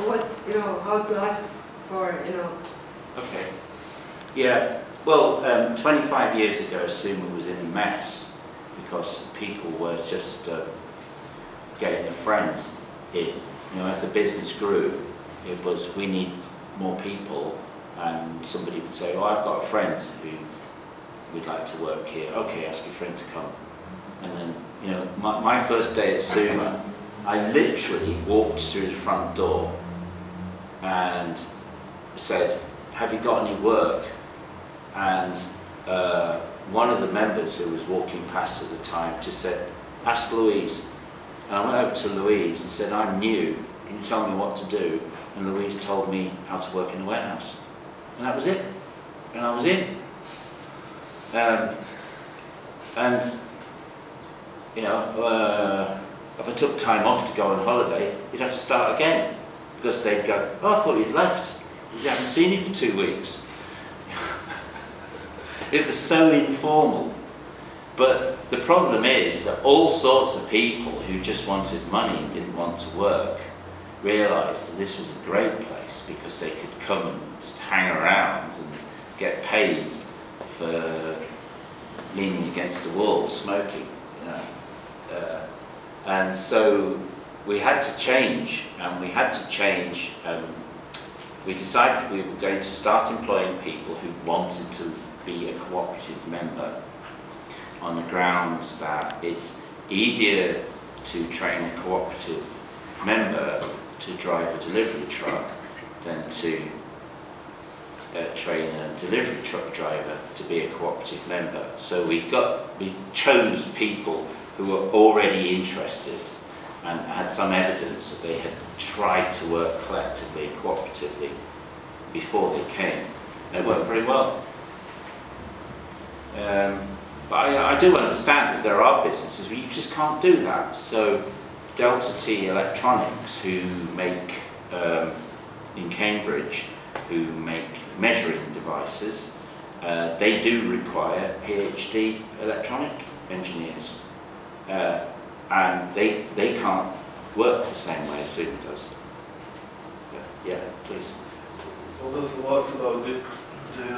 what, you know, how to ask for, you know? Okay. Yeah, well, 25 years ago, Suma was in a mess, because people were just getting their friends in. You know, as the business grew, it was, we need more people, and somebody would say, oh, I've got a friend who would like to work here. Okay, ask your friend to come. And then, you know, my first day at Suma, I literally walked through the front door and said, have you got any work? And one of the members who was walking past at the time just said, ask Louise. And I went over to Louise and said, I'm new, can you tell me what to do? And Louise told me how to work in a warehouse. And that was it. And I was in. And, you know, if I took time off to go on holiday, you'd have to start again. Because they'd go, oh, I thought you'd left. You haven't seen you for 2 weeks. It was so informal. But the problem is that all sorts of people who just wanted money and didn't want to work realised that this was a great place because they could come and just hang around and get paid for leaning against the wall, smoking. You know? And so we had to change, and we had to change. We decided we were going to start employing people who wanted to be a cooperative member, on the grounds that it's easier to train a cooperative member to drive a delivery truck than to train a delivery truck driver to be a cooperative member. So we chose people who were already interested and had some evidence that they had tried to work collectively, cooperatively before they came. They worked very well. But I do understand that there are businesses where you just can't do that. So Delta T Electronics, who make, in Cambridge, who make measuring devices, they do require PhD electronic engineers. And they can't work the same way as Suma does. Yeah, please. So there's a lot about the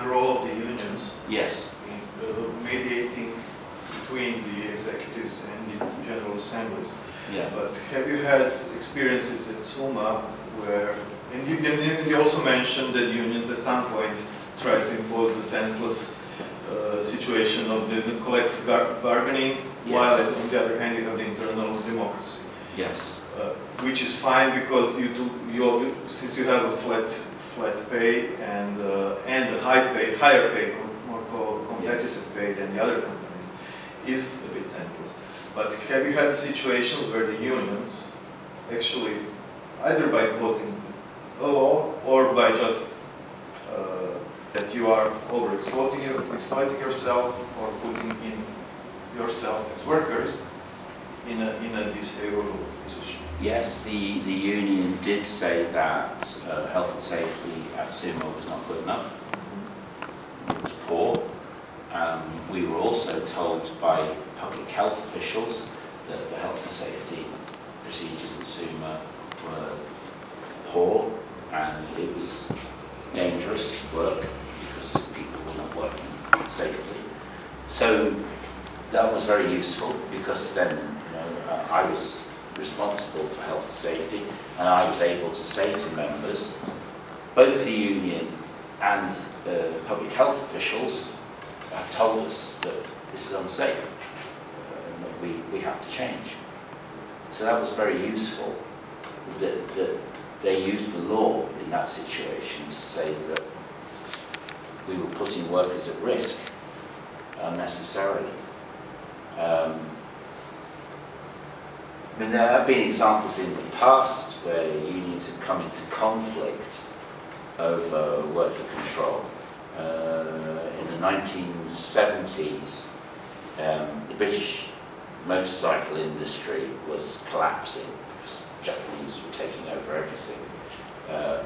role of the unions. Yes. Mediating between the executives and the general assemblies. Yeah. But have you had experiences at Suma where, and you also mentioned that unions at some point tried to impose the senseless situation of the collective bargaining, while on the other hand you have the internal democracy. Yes. Which is fine because since you have a flat pay and a higher pay, competitive pay than the other companies, is a bit senseless. But have you had situations where the unions actually, either by imposing a law or by just that you are overexploiting yourself or putting in yourself as workers, in a disabled position. Yes, the union did say that health and safety at Sumo was not good enough. It was poor. We were also told by public health officials that the health and safety procedures at Sumo were poor and it was dangerous work because people were not working safely. So that was very useful because then I was responsible for health and safety and I was able to say to members, both the union and the public health officials have told us that this is unsafe and that we have to change. So that was very useful that they used the law in that situation to say that we were putting workers at risk unnecessarily. I mean, there have been examples in the past where unions have come into conflict over worker control. In the 1970s, the British motorcycle industry was collapsing because the Japanese were taking over everything. The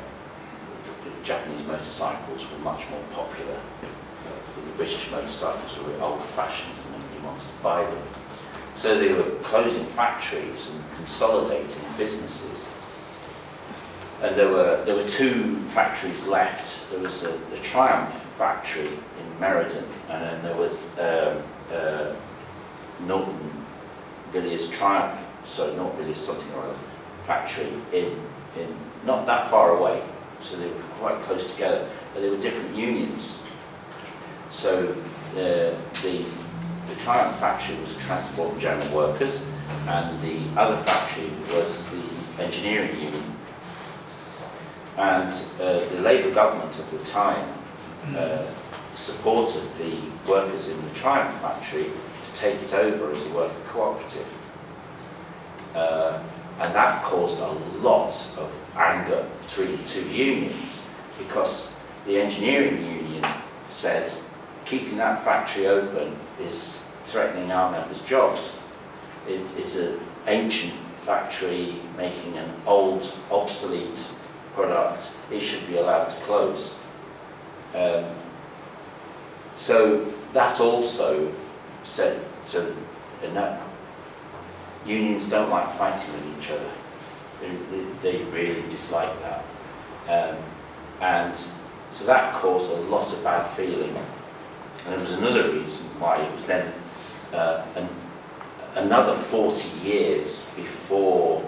Japanese motorcycles were much more popular. The British motorcycles were old-fashioned and nobody wanted to buy them. So they were closing factories and consolidating businesses. And there were two factories left. There was the Triumph factory in Meriden, and then there was Norton Villiers Triumph, so Norton Villiers something or other factory in not that far away. So they were quite close together, but they were different unions. So the Triumph factory was Transport and General Workers, and the other factory was the Engineering Union. And the Labour government of the time supported the workers in the Triumph factory to take it over as a worker cooperative. And that caused a lot of anger between the two unions, because the Engineering Union said, keeping that factory open is threatening our members' jobs. It's an ancient factory making an old, obsolete product. It should be allowed to close. So that also said to no, unions don't like fighting with each other. They really dislike that. And so that caused a lot of bad feeling. And it was another reason why it was then another 40 years before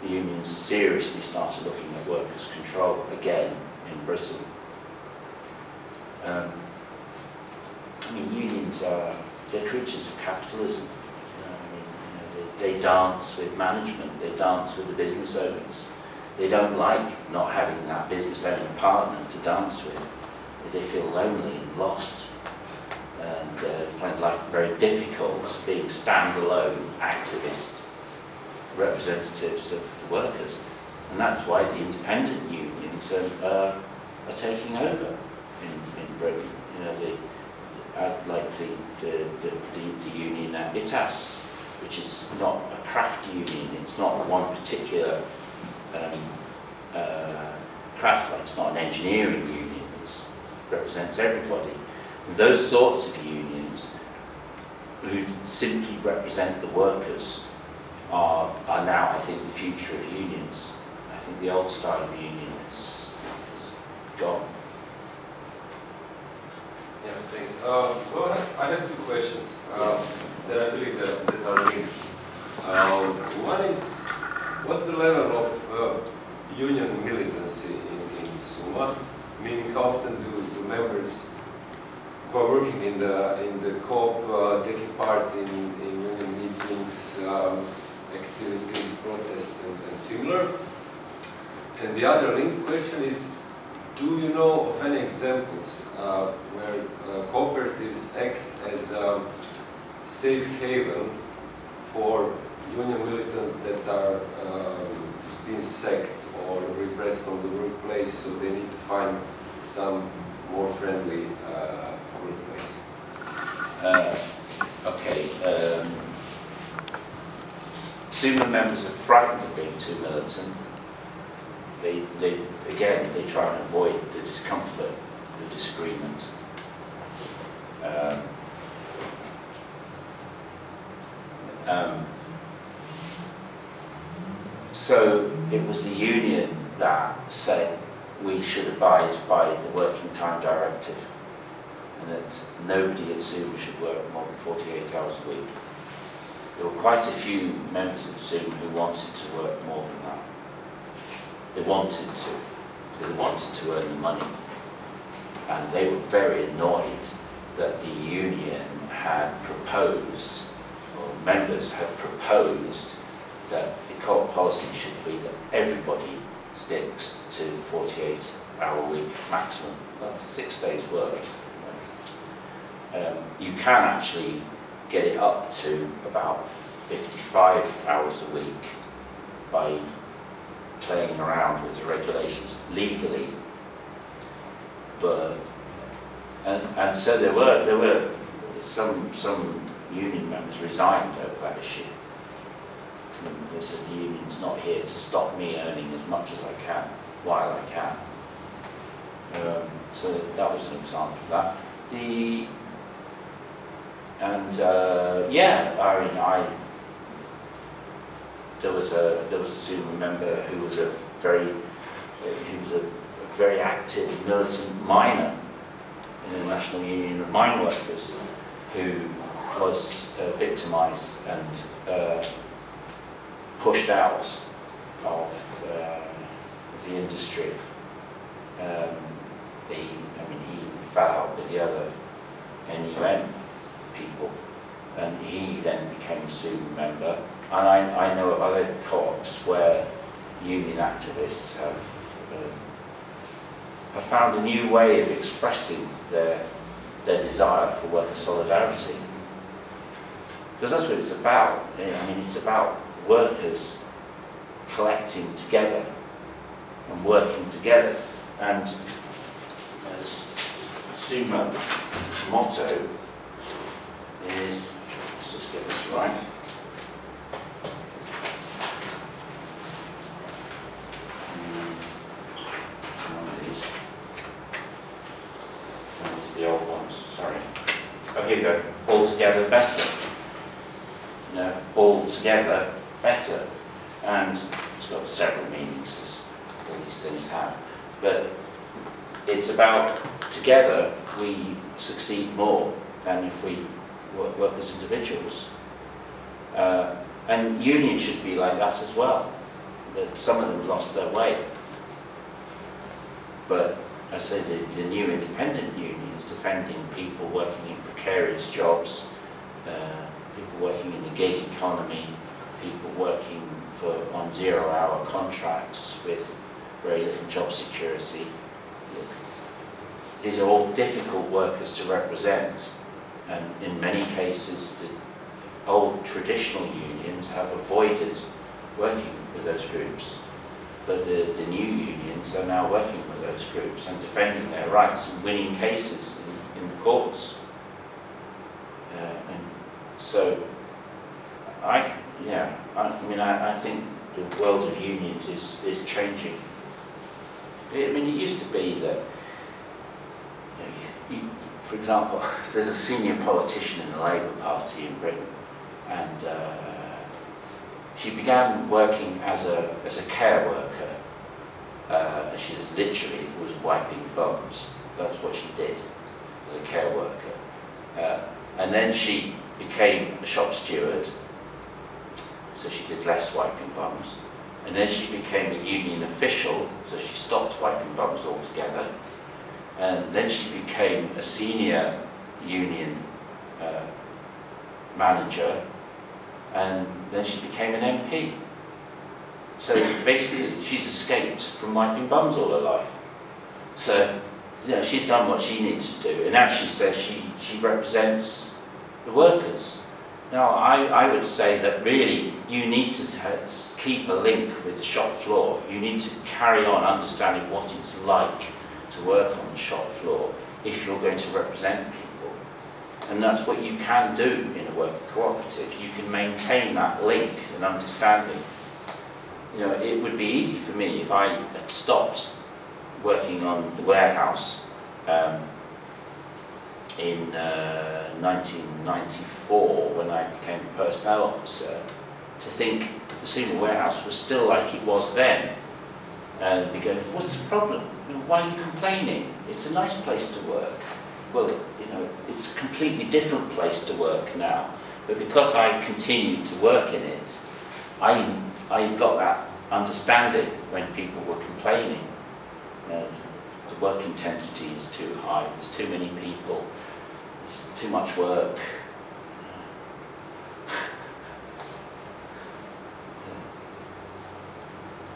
the unions seriously started looking at workers' control again in Britain. I mean, unions are, they're creatures of capitalism. They dance with management, they dance with the business owners. They don't like not having that business owner partner to dance with. They feel lonely and lost. And find life very difficult, being standalone activist representatives of the workers. And that's why the independent unions are taking over in Britain. You know, like the union at ITAS, which is not a craft union, it's not one particular craft, it's not an engineering union, it represents everybody. Those sorts of unions who simply represent the workers are now, I think, the future of unions. I think the old style of union is gone. Yeah, thanks. Well, I have two questions that I believe that are linked. One is, what's the level of union militancy in Suma? Meaning, how often do members who are working in the COP, taking part in union meetings, activities, protests, and similar. And the other linked question is, do you know of any examples where cooperatives act as a safe haven for union militants that are being sacked or repressed from the workplace, so they need to find some more friendly workplace? Okay, Suma members are frightened of being too militant. They try and avoid the discomfort, the disagreement. So it was the union that said we should abide by the working time directive, and that nobody at Zulu should work more than 48 hours a week. There were quite a few members at Zulu who wanted to work more than that. They wanted to, because they wanted to earn the money. And they were very annoyed that the union had proposed, or members had proposed, that the COP policy should be that everybody sticks to the 48-hour week maximum. That's 6 days' work. You can actually get it up to about 55 hours a week by playing around with the regulations legally, but and so there were some union members resigned over that issue. They said the union's not here to stop me earning as much as I can while I can. So that was an example of that. There was a Zulu member who was a very active militant miner in the National Union of Mine Workers, who was victimised and pushed out of the industry. He fell out with the other NUM people, and he then became a Zulu member. And I know of other co-ops where union activists have found a new way of expressing their desire for worker solidarity. Because that's what it's about. It's about workers collecting together and working together. And as Suma motto is, let's just get this right. Here we go. All together better. All together better. And it's got several meanings, as all these things have. But it's about together we succeed more than if we work as individuals. And unions should be like that as well. That some of them lost their way. But I say the new independent unions defending people working in precarious jobs, people working in the gig economy, people working on 0-hour contracts with very little job security. These are all difficult workers to represent, and in many cases the old traditional unions have avoided working with those groups. But the new unions are now working with those groups and defending their rights and winning cases in the courts. And so, I think the world of unions is changing. It used to be that, for example, there's a senior politician in the Labour Party in Britain, and she began working as a care worker. She literally was wiping bums. That's what she did, as a care worker. And then she became a shop steward, so she did less wiping bums. And then she became a union official, so she stopped wiping bums altogether. And then she became a senior union manager, and then she became an MP. So basically she's escaped from wiping bums all her life. So she's done what she needs to do, and now she says she represents the workers. Now I would say that really you need to keep a link with the shop floor. You need to carry on understanding what it's like to work on the shop floor if you're going to represent people. And that's what you can do in a the worker cooperative, you can maintain that link and understanding. You know, it would be easy for me if I had stopped working on the warehouse in 1994 when I became a personnel officer, to think the senior warehouse was still like it was then. And be going, what's the problem? You know, why are you complaining? It's a nice place to work. Well, you know, it's a completely different place to work now. But because I continued to work in it, I got that understanding when people were complaining. The work intensity is too high, there's too many people, there's too much work.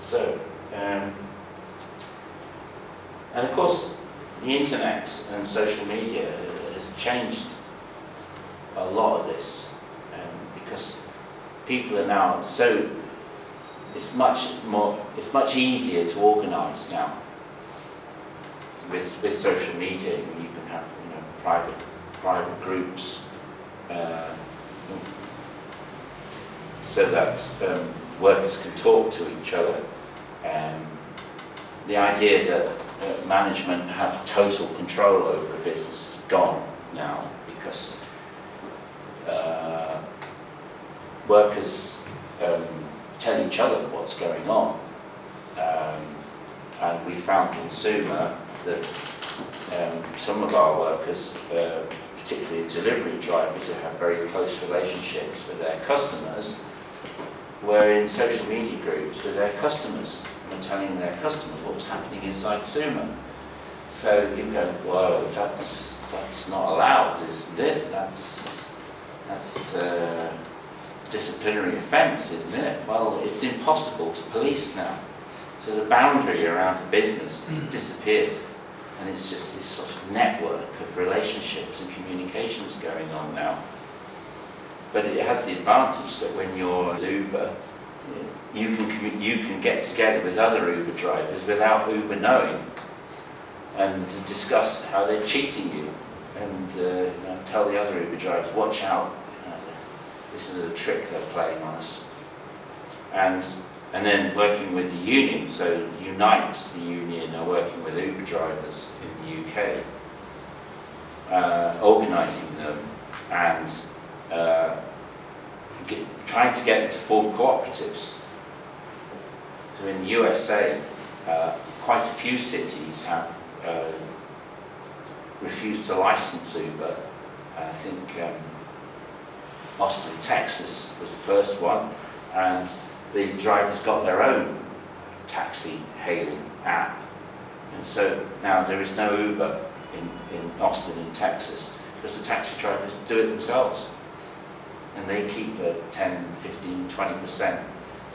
So, and of course the internet and social media has changed a lot of this, because people are now so, it's much easier to organise now. With social media, you can have, you know, private groups, so that workers can talk to each other. The idea that management have total control over a business is gone now, because workers tell each other what's going on, and we found in Suma that some of our workers, particularly delivery drivers who have very close relationships with their customers, were in social media groups with their customers and telling their customers what was happening inside Suma. So you go, whoa, that's not allowed, isn't it? That's disciplinary offence, isn't it? Well, it's impossible to police now. So the boundary around the business has disappeared. And it's just this sort of network of relationships and communications going on now. But it has the advantage that when you're Uber, you can get together with other Uber drivers without Uber knowing, and discuss how they're cheating you, and you know, tell the other Uber drivers, watch out, this is a trick they're playing on us. And then working with the union, so Unite, the union, are working with Uber drivers in the UK, organising them and trying to get them to form cooperatives. So in the USA, quite a few cities have refused to license Uber. I think Austin, Texas was the first one, and the drivers got their own taxi hailing app, and so now there is no Uber in Austin in Texas, because the taxi drivers do it themselves, and they keep the 10, 15, 20%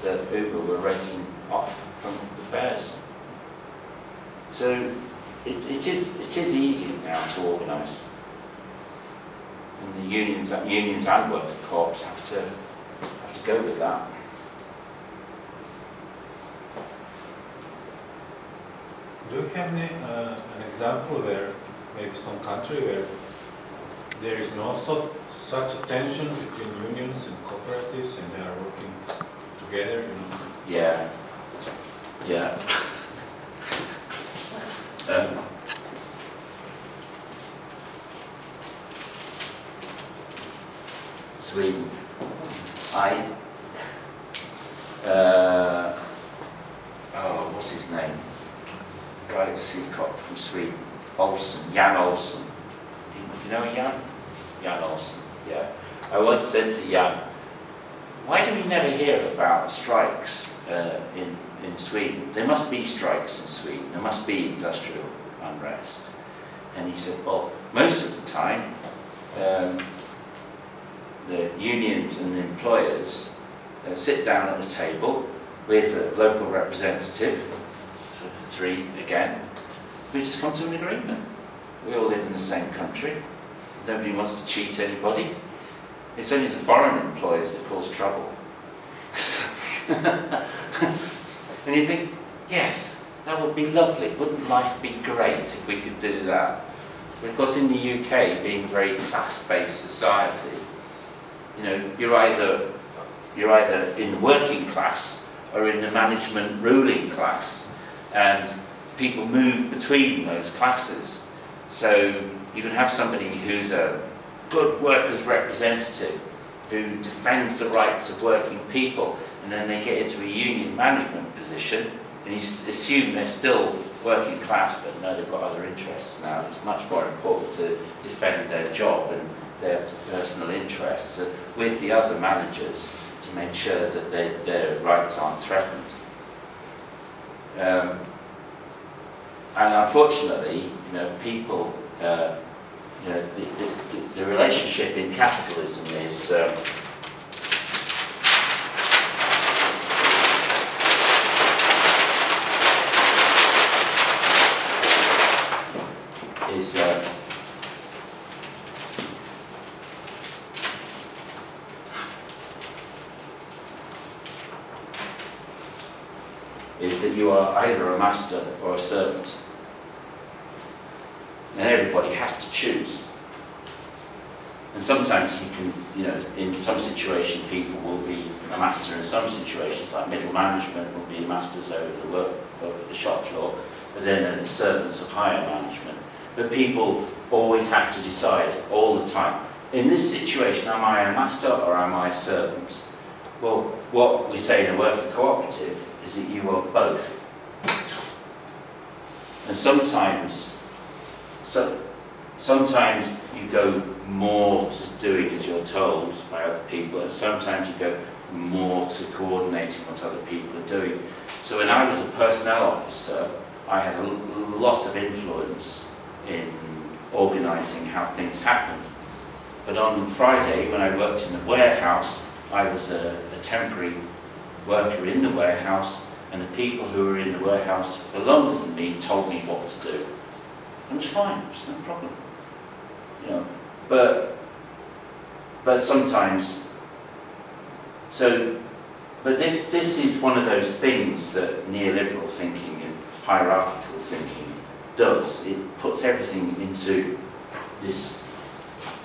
that Uber were raking off from the fares. So it is easier now to organise, and the unions and worker corps have to go with that. Do you have an example where, maybe some country where there is no such tension between unions and cooperatives, and they are working together? You know? Yeah, yeah. Sweden. What's his name? Guy at CECOP from Sweden, Olsen, Jan Olsen. Do you know Jan? Jan Olsen, yeah. I once said to Jan, why do we never hear about strikes in Sweden? There must be strikes in Sweden, there must be industrial unrest. And he said, well, most of the time, the unions and the employers sit down at a table with a local representative, three again, we just come to an agreement. We all live in the same country. Nobody wants to cheat anybody. It's only the foreign employers that cause trouble. And you think, yes, that would be lovely. Wouldn't life be great if we could do that? Because in the UK, being a very class-based society, You know, you're either in the working class or in the management ruling class, and people move between those classes. So you can have somebody who's a good workers' representative who defends the rights of working people, and then they get into a union management position, and you assume they're still working class, but no, they've got other interests now. It's much more important to defend their job and their personal interests with the other managers to make sure that their rights aren't threatened. And unfortunately, you know, people, you know, the relationship in capitalism is. Is that you are either a master or a servant, and everybody has to choose. And sometimes you can, you know, in some situations people will be a master. In some situations, like middle management, will be masters over the work, over the shop floor, but then the servants of higher management. But people always have to decide all the time. In this situation, am I a master or am I a servant? Well, what we say in a worker cooperative is that you are both. And sometimes you go more to doing as you're told by other people, and sometimes you go more to coordinating what other people are doing. So when I was a personnel officer, I had a lot of influence in organising how things happened. But on Friday, when I worked in the warehouse, I was a temporary worker in the warehouse, and the people who were in the warehouse for longer than me told me what to do. It was fine, it was no problem. You know, but sometimes, so, but this is one of those things that neoliberal thinking and hierarchical thinking does. It puts everything into this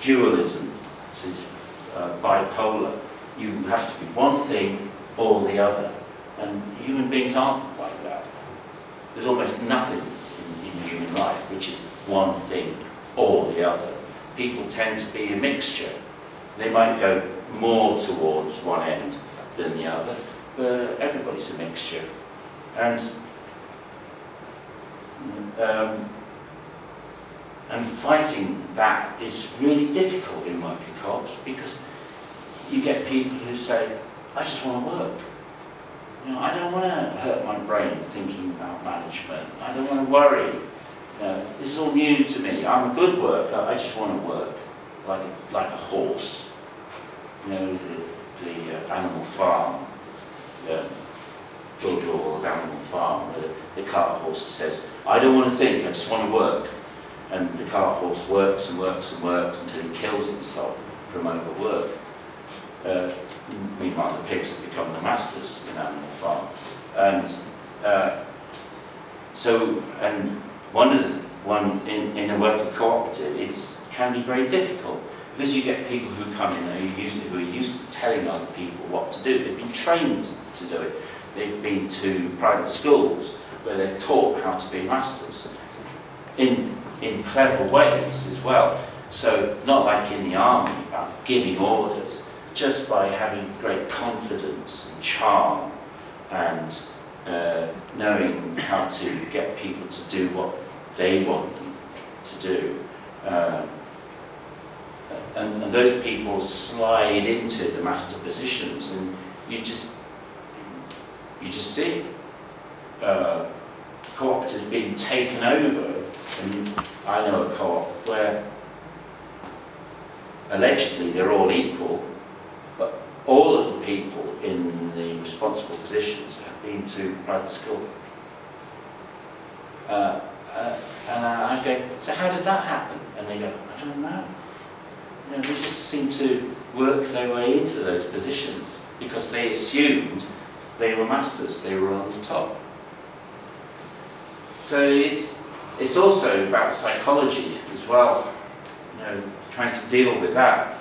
dualism, this bipolar. You have to be one thing or the other, and human beings aren't like that. There's almost nothing in human life which is one thing or the other. People tend to be a mixture. They might go more towards one end than the other, but everybody's a mixture. And fighting that is really difficult in worker co-ops, because you get people who say, I just want to work. You know, I don't want to hurt my brain thinking about management. I don't want to worry. You know, this is all new to me. I'm a good worker. I just want to work like a horse. You know, the Animal Farm, George Orwell's Animal Farm, the cart horse says, I don't want to think. I just want to work. And the cart horse works and works and works until he kills himself from overwork. Meanwhile, the pigs have become the masters in Animal Farm, and in a worker cooperative, it can be very difficult, because you get people who come in who are used to telling other people what to do. They've been trained to do it. They've been to private schools where they're taught how to be masters in clever ways as well. So not like in the army about giving orders. Just by having great confidence and charm, and knowing how to get people to do what they want them to do. And those people slide into the master positions, and you just see cooperatives being taken over. And I know a co-op where allegedly they're all equal, but all of the people in the responsible positions have been to private school. And I go, so how did that happen? And they go, I don't know. You know, they just seem to work their way into those positions because they assumed they were masters, they were on the top. So it's also about psychology as well, you know, trying to deal with that.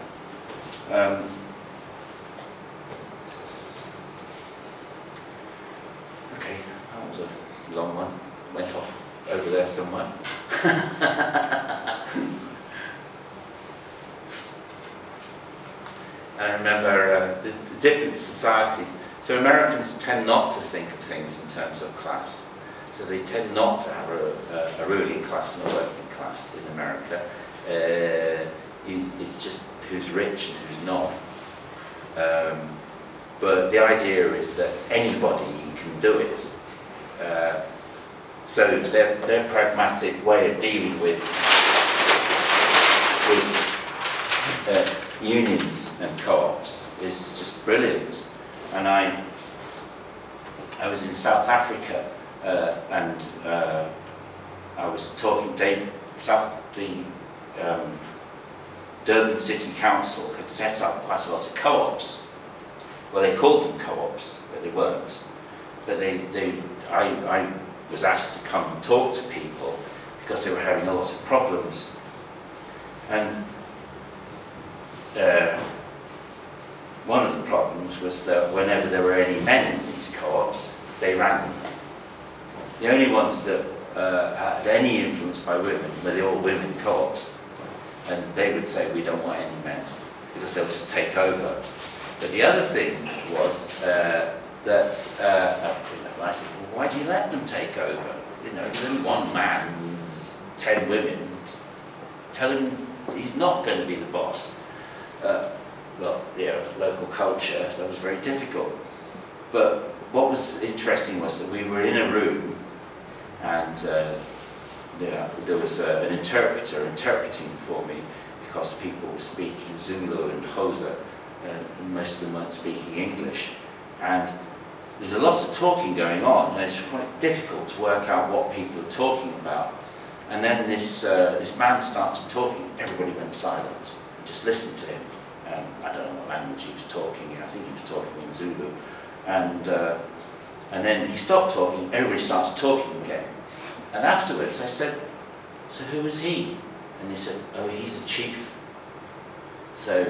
was a long one. Went off over there somewhere. I remember the different societies. So Americans tend not to think of things in terms of class. So they tend not to have a ruling class and a working class in America. It's just who's rich and who's not. But the idea is that anybody can do it. So their pragmatic way of dealing with unions and co-ops is just brilliant. And I was in South Africa and I was talking. The Durban City Council had set up quite a lot of co-ops. Well, they called them co-ops, but they weren't. But I was asked to come and talk to people because they were having a lot of problems. And one of the problems was that whenever there were any men in these co-ops, they ran them. The only ones that had any influence by women were the all-women co-ops. And they would say, we don't want any men, because they'll just take over. But the other thing was I said, well, why do you let them take over? You know, there's only one man, 10 women. Tell him he's not going to be the boss. Well, yeah, local culture, that was very difficult. But what was interesting was that we were in a room and there was an interpreter interpreting for me because people were speaking Zulu and Xhosa. And most of them weren't speaking English, and there's a lot of talking going on, and it's quite difficult to work out what people are talking about. And then this man started talking, everybody went silent, just listened to him. I don't know what language he was talking in, I think he was talking in Zulu. And then he stopped talking, everybody started talking again. And afterwards I said, so who was he? And he said, oh, he's a chief. So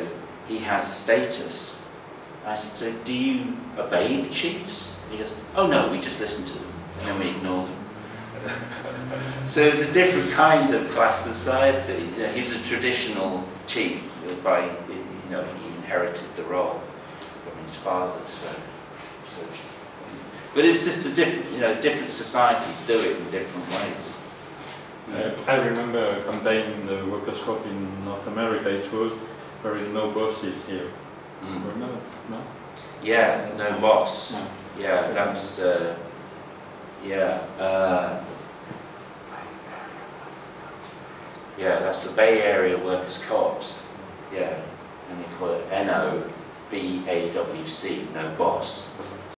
he has status. I said, so do you obey the chiefs? He goes, oh no, we just listen to them and then we ignore them. So it was a different kind of class society. You know, he was a traditional chief by, you know, he inherited the role from his father. So. But it's just a different, you know, different societies do it in different ways. I remember a campaign in the workers' co-op in North America. It was, there is no bosses here. Mm. Remember? No? Yeah, no boss. No. Yeah, that's... yeah, that's the Bay Area Workers' Co-ops. Yeah, and they call it NOBAWC, no boss.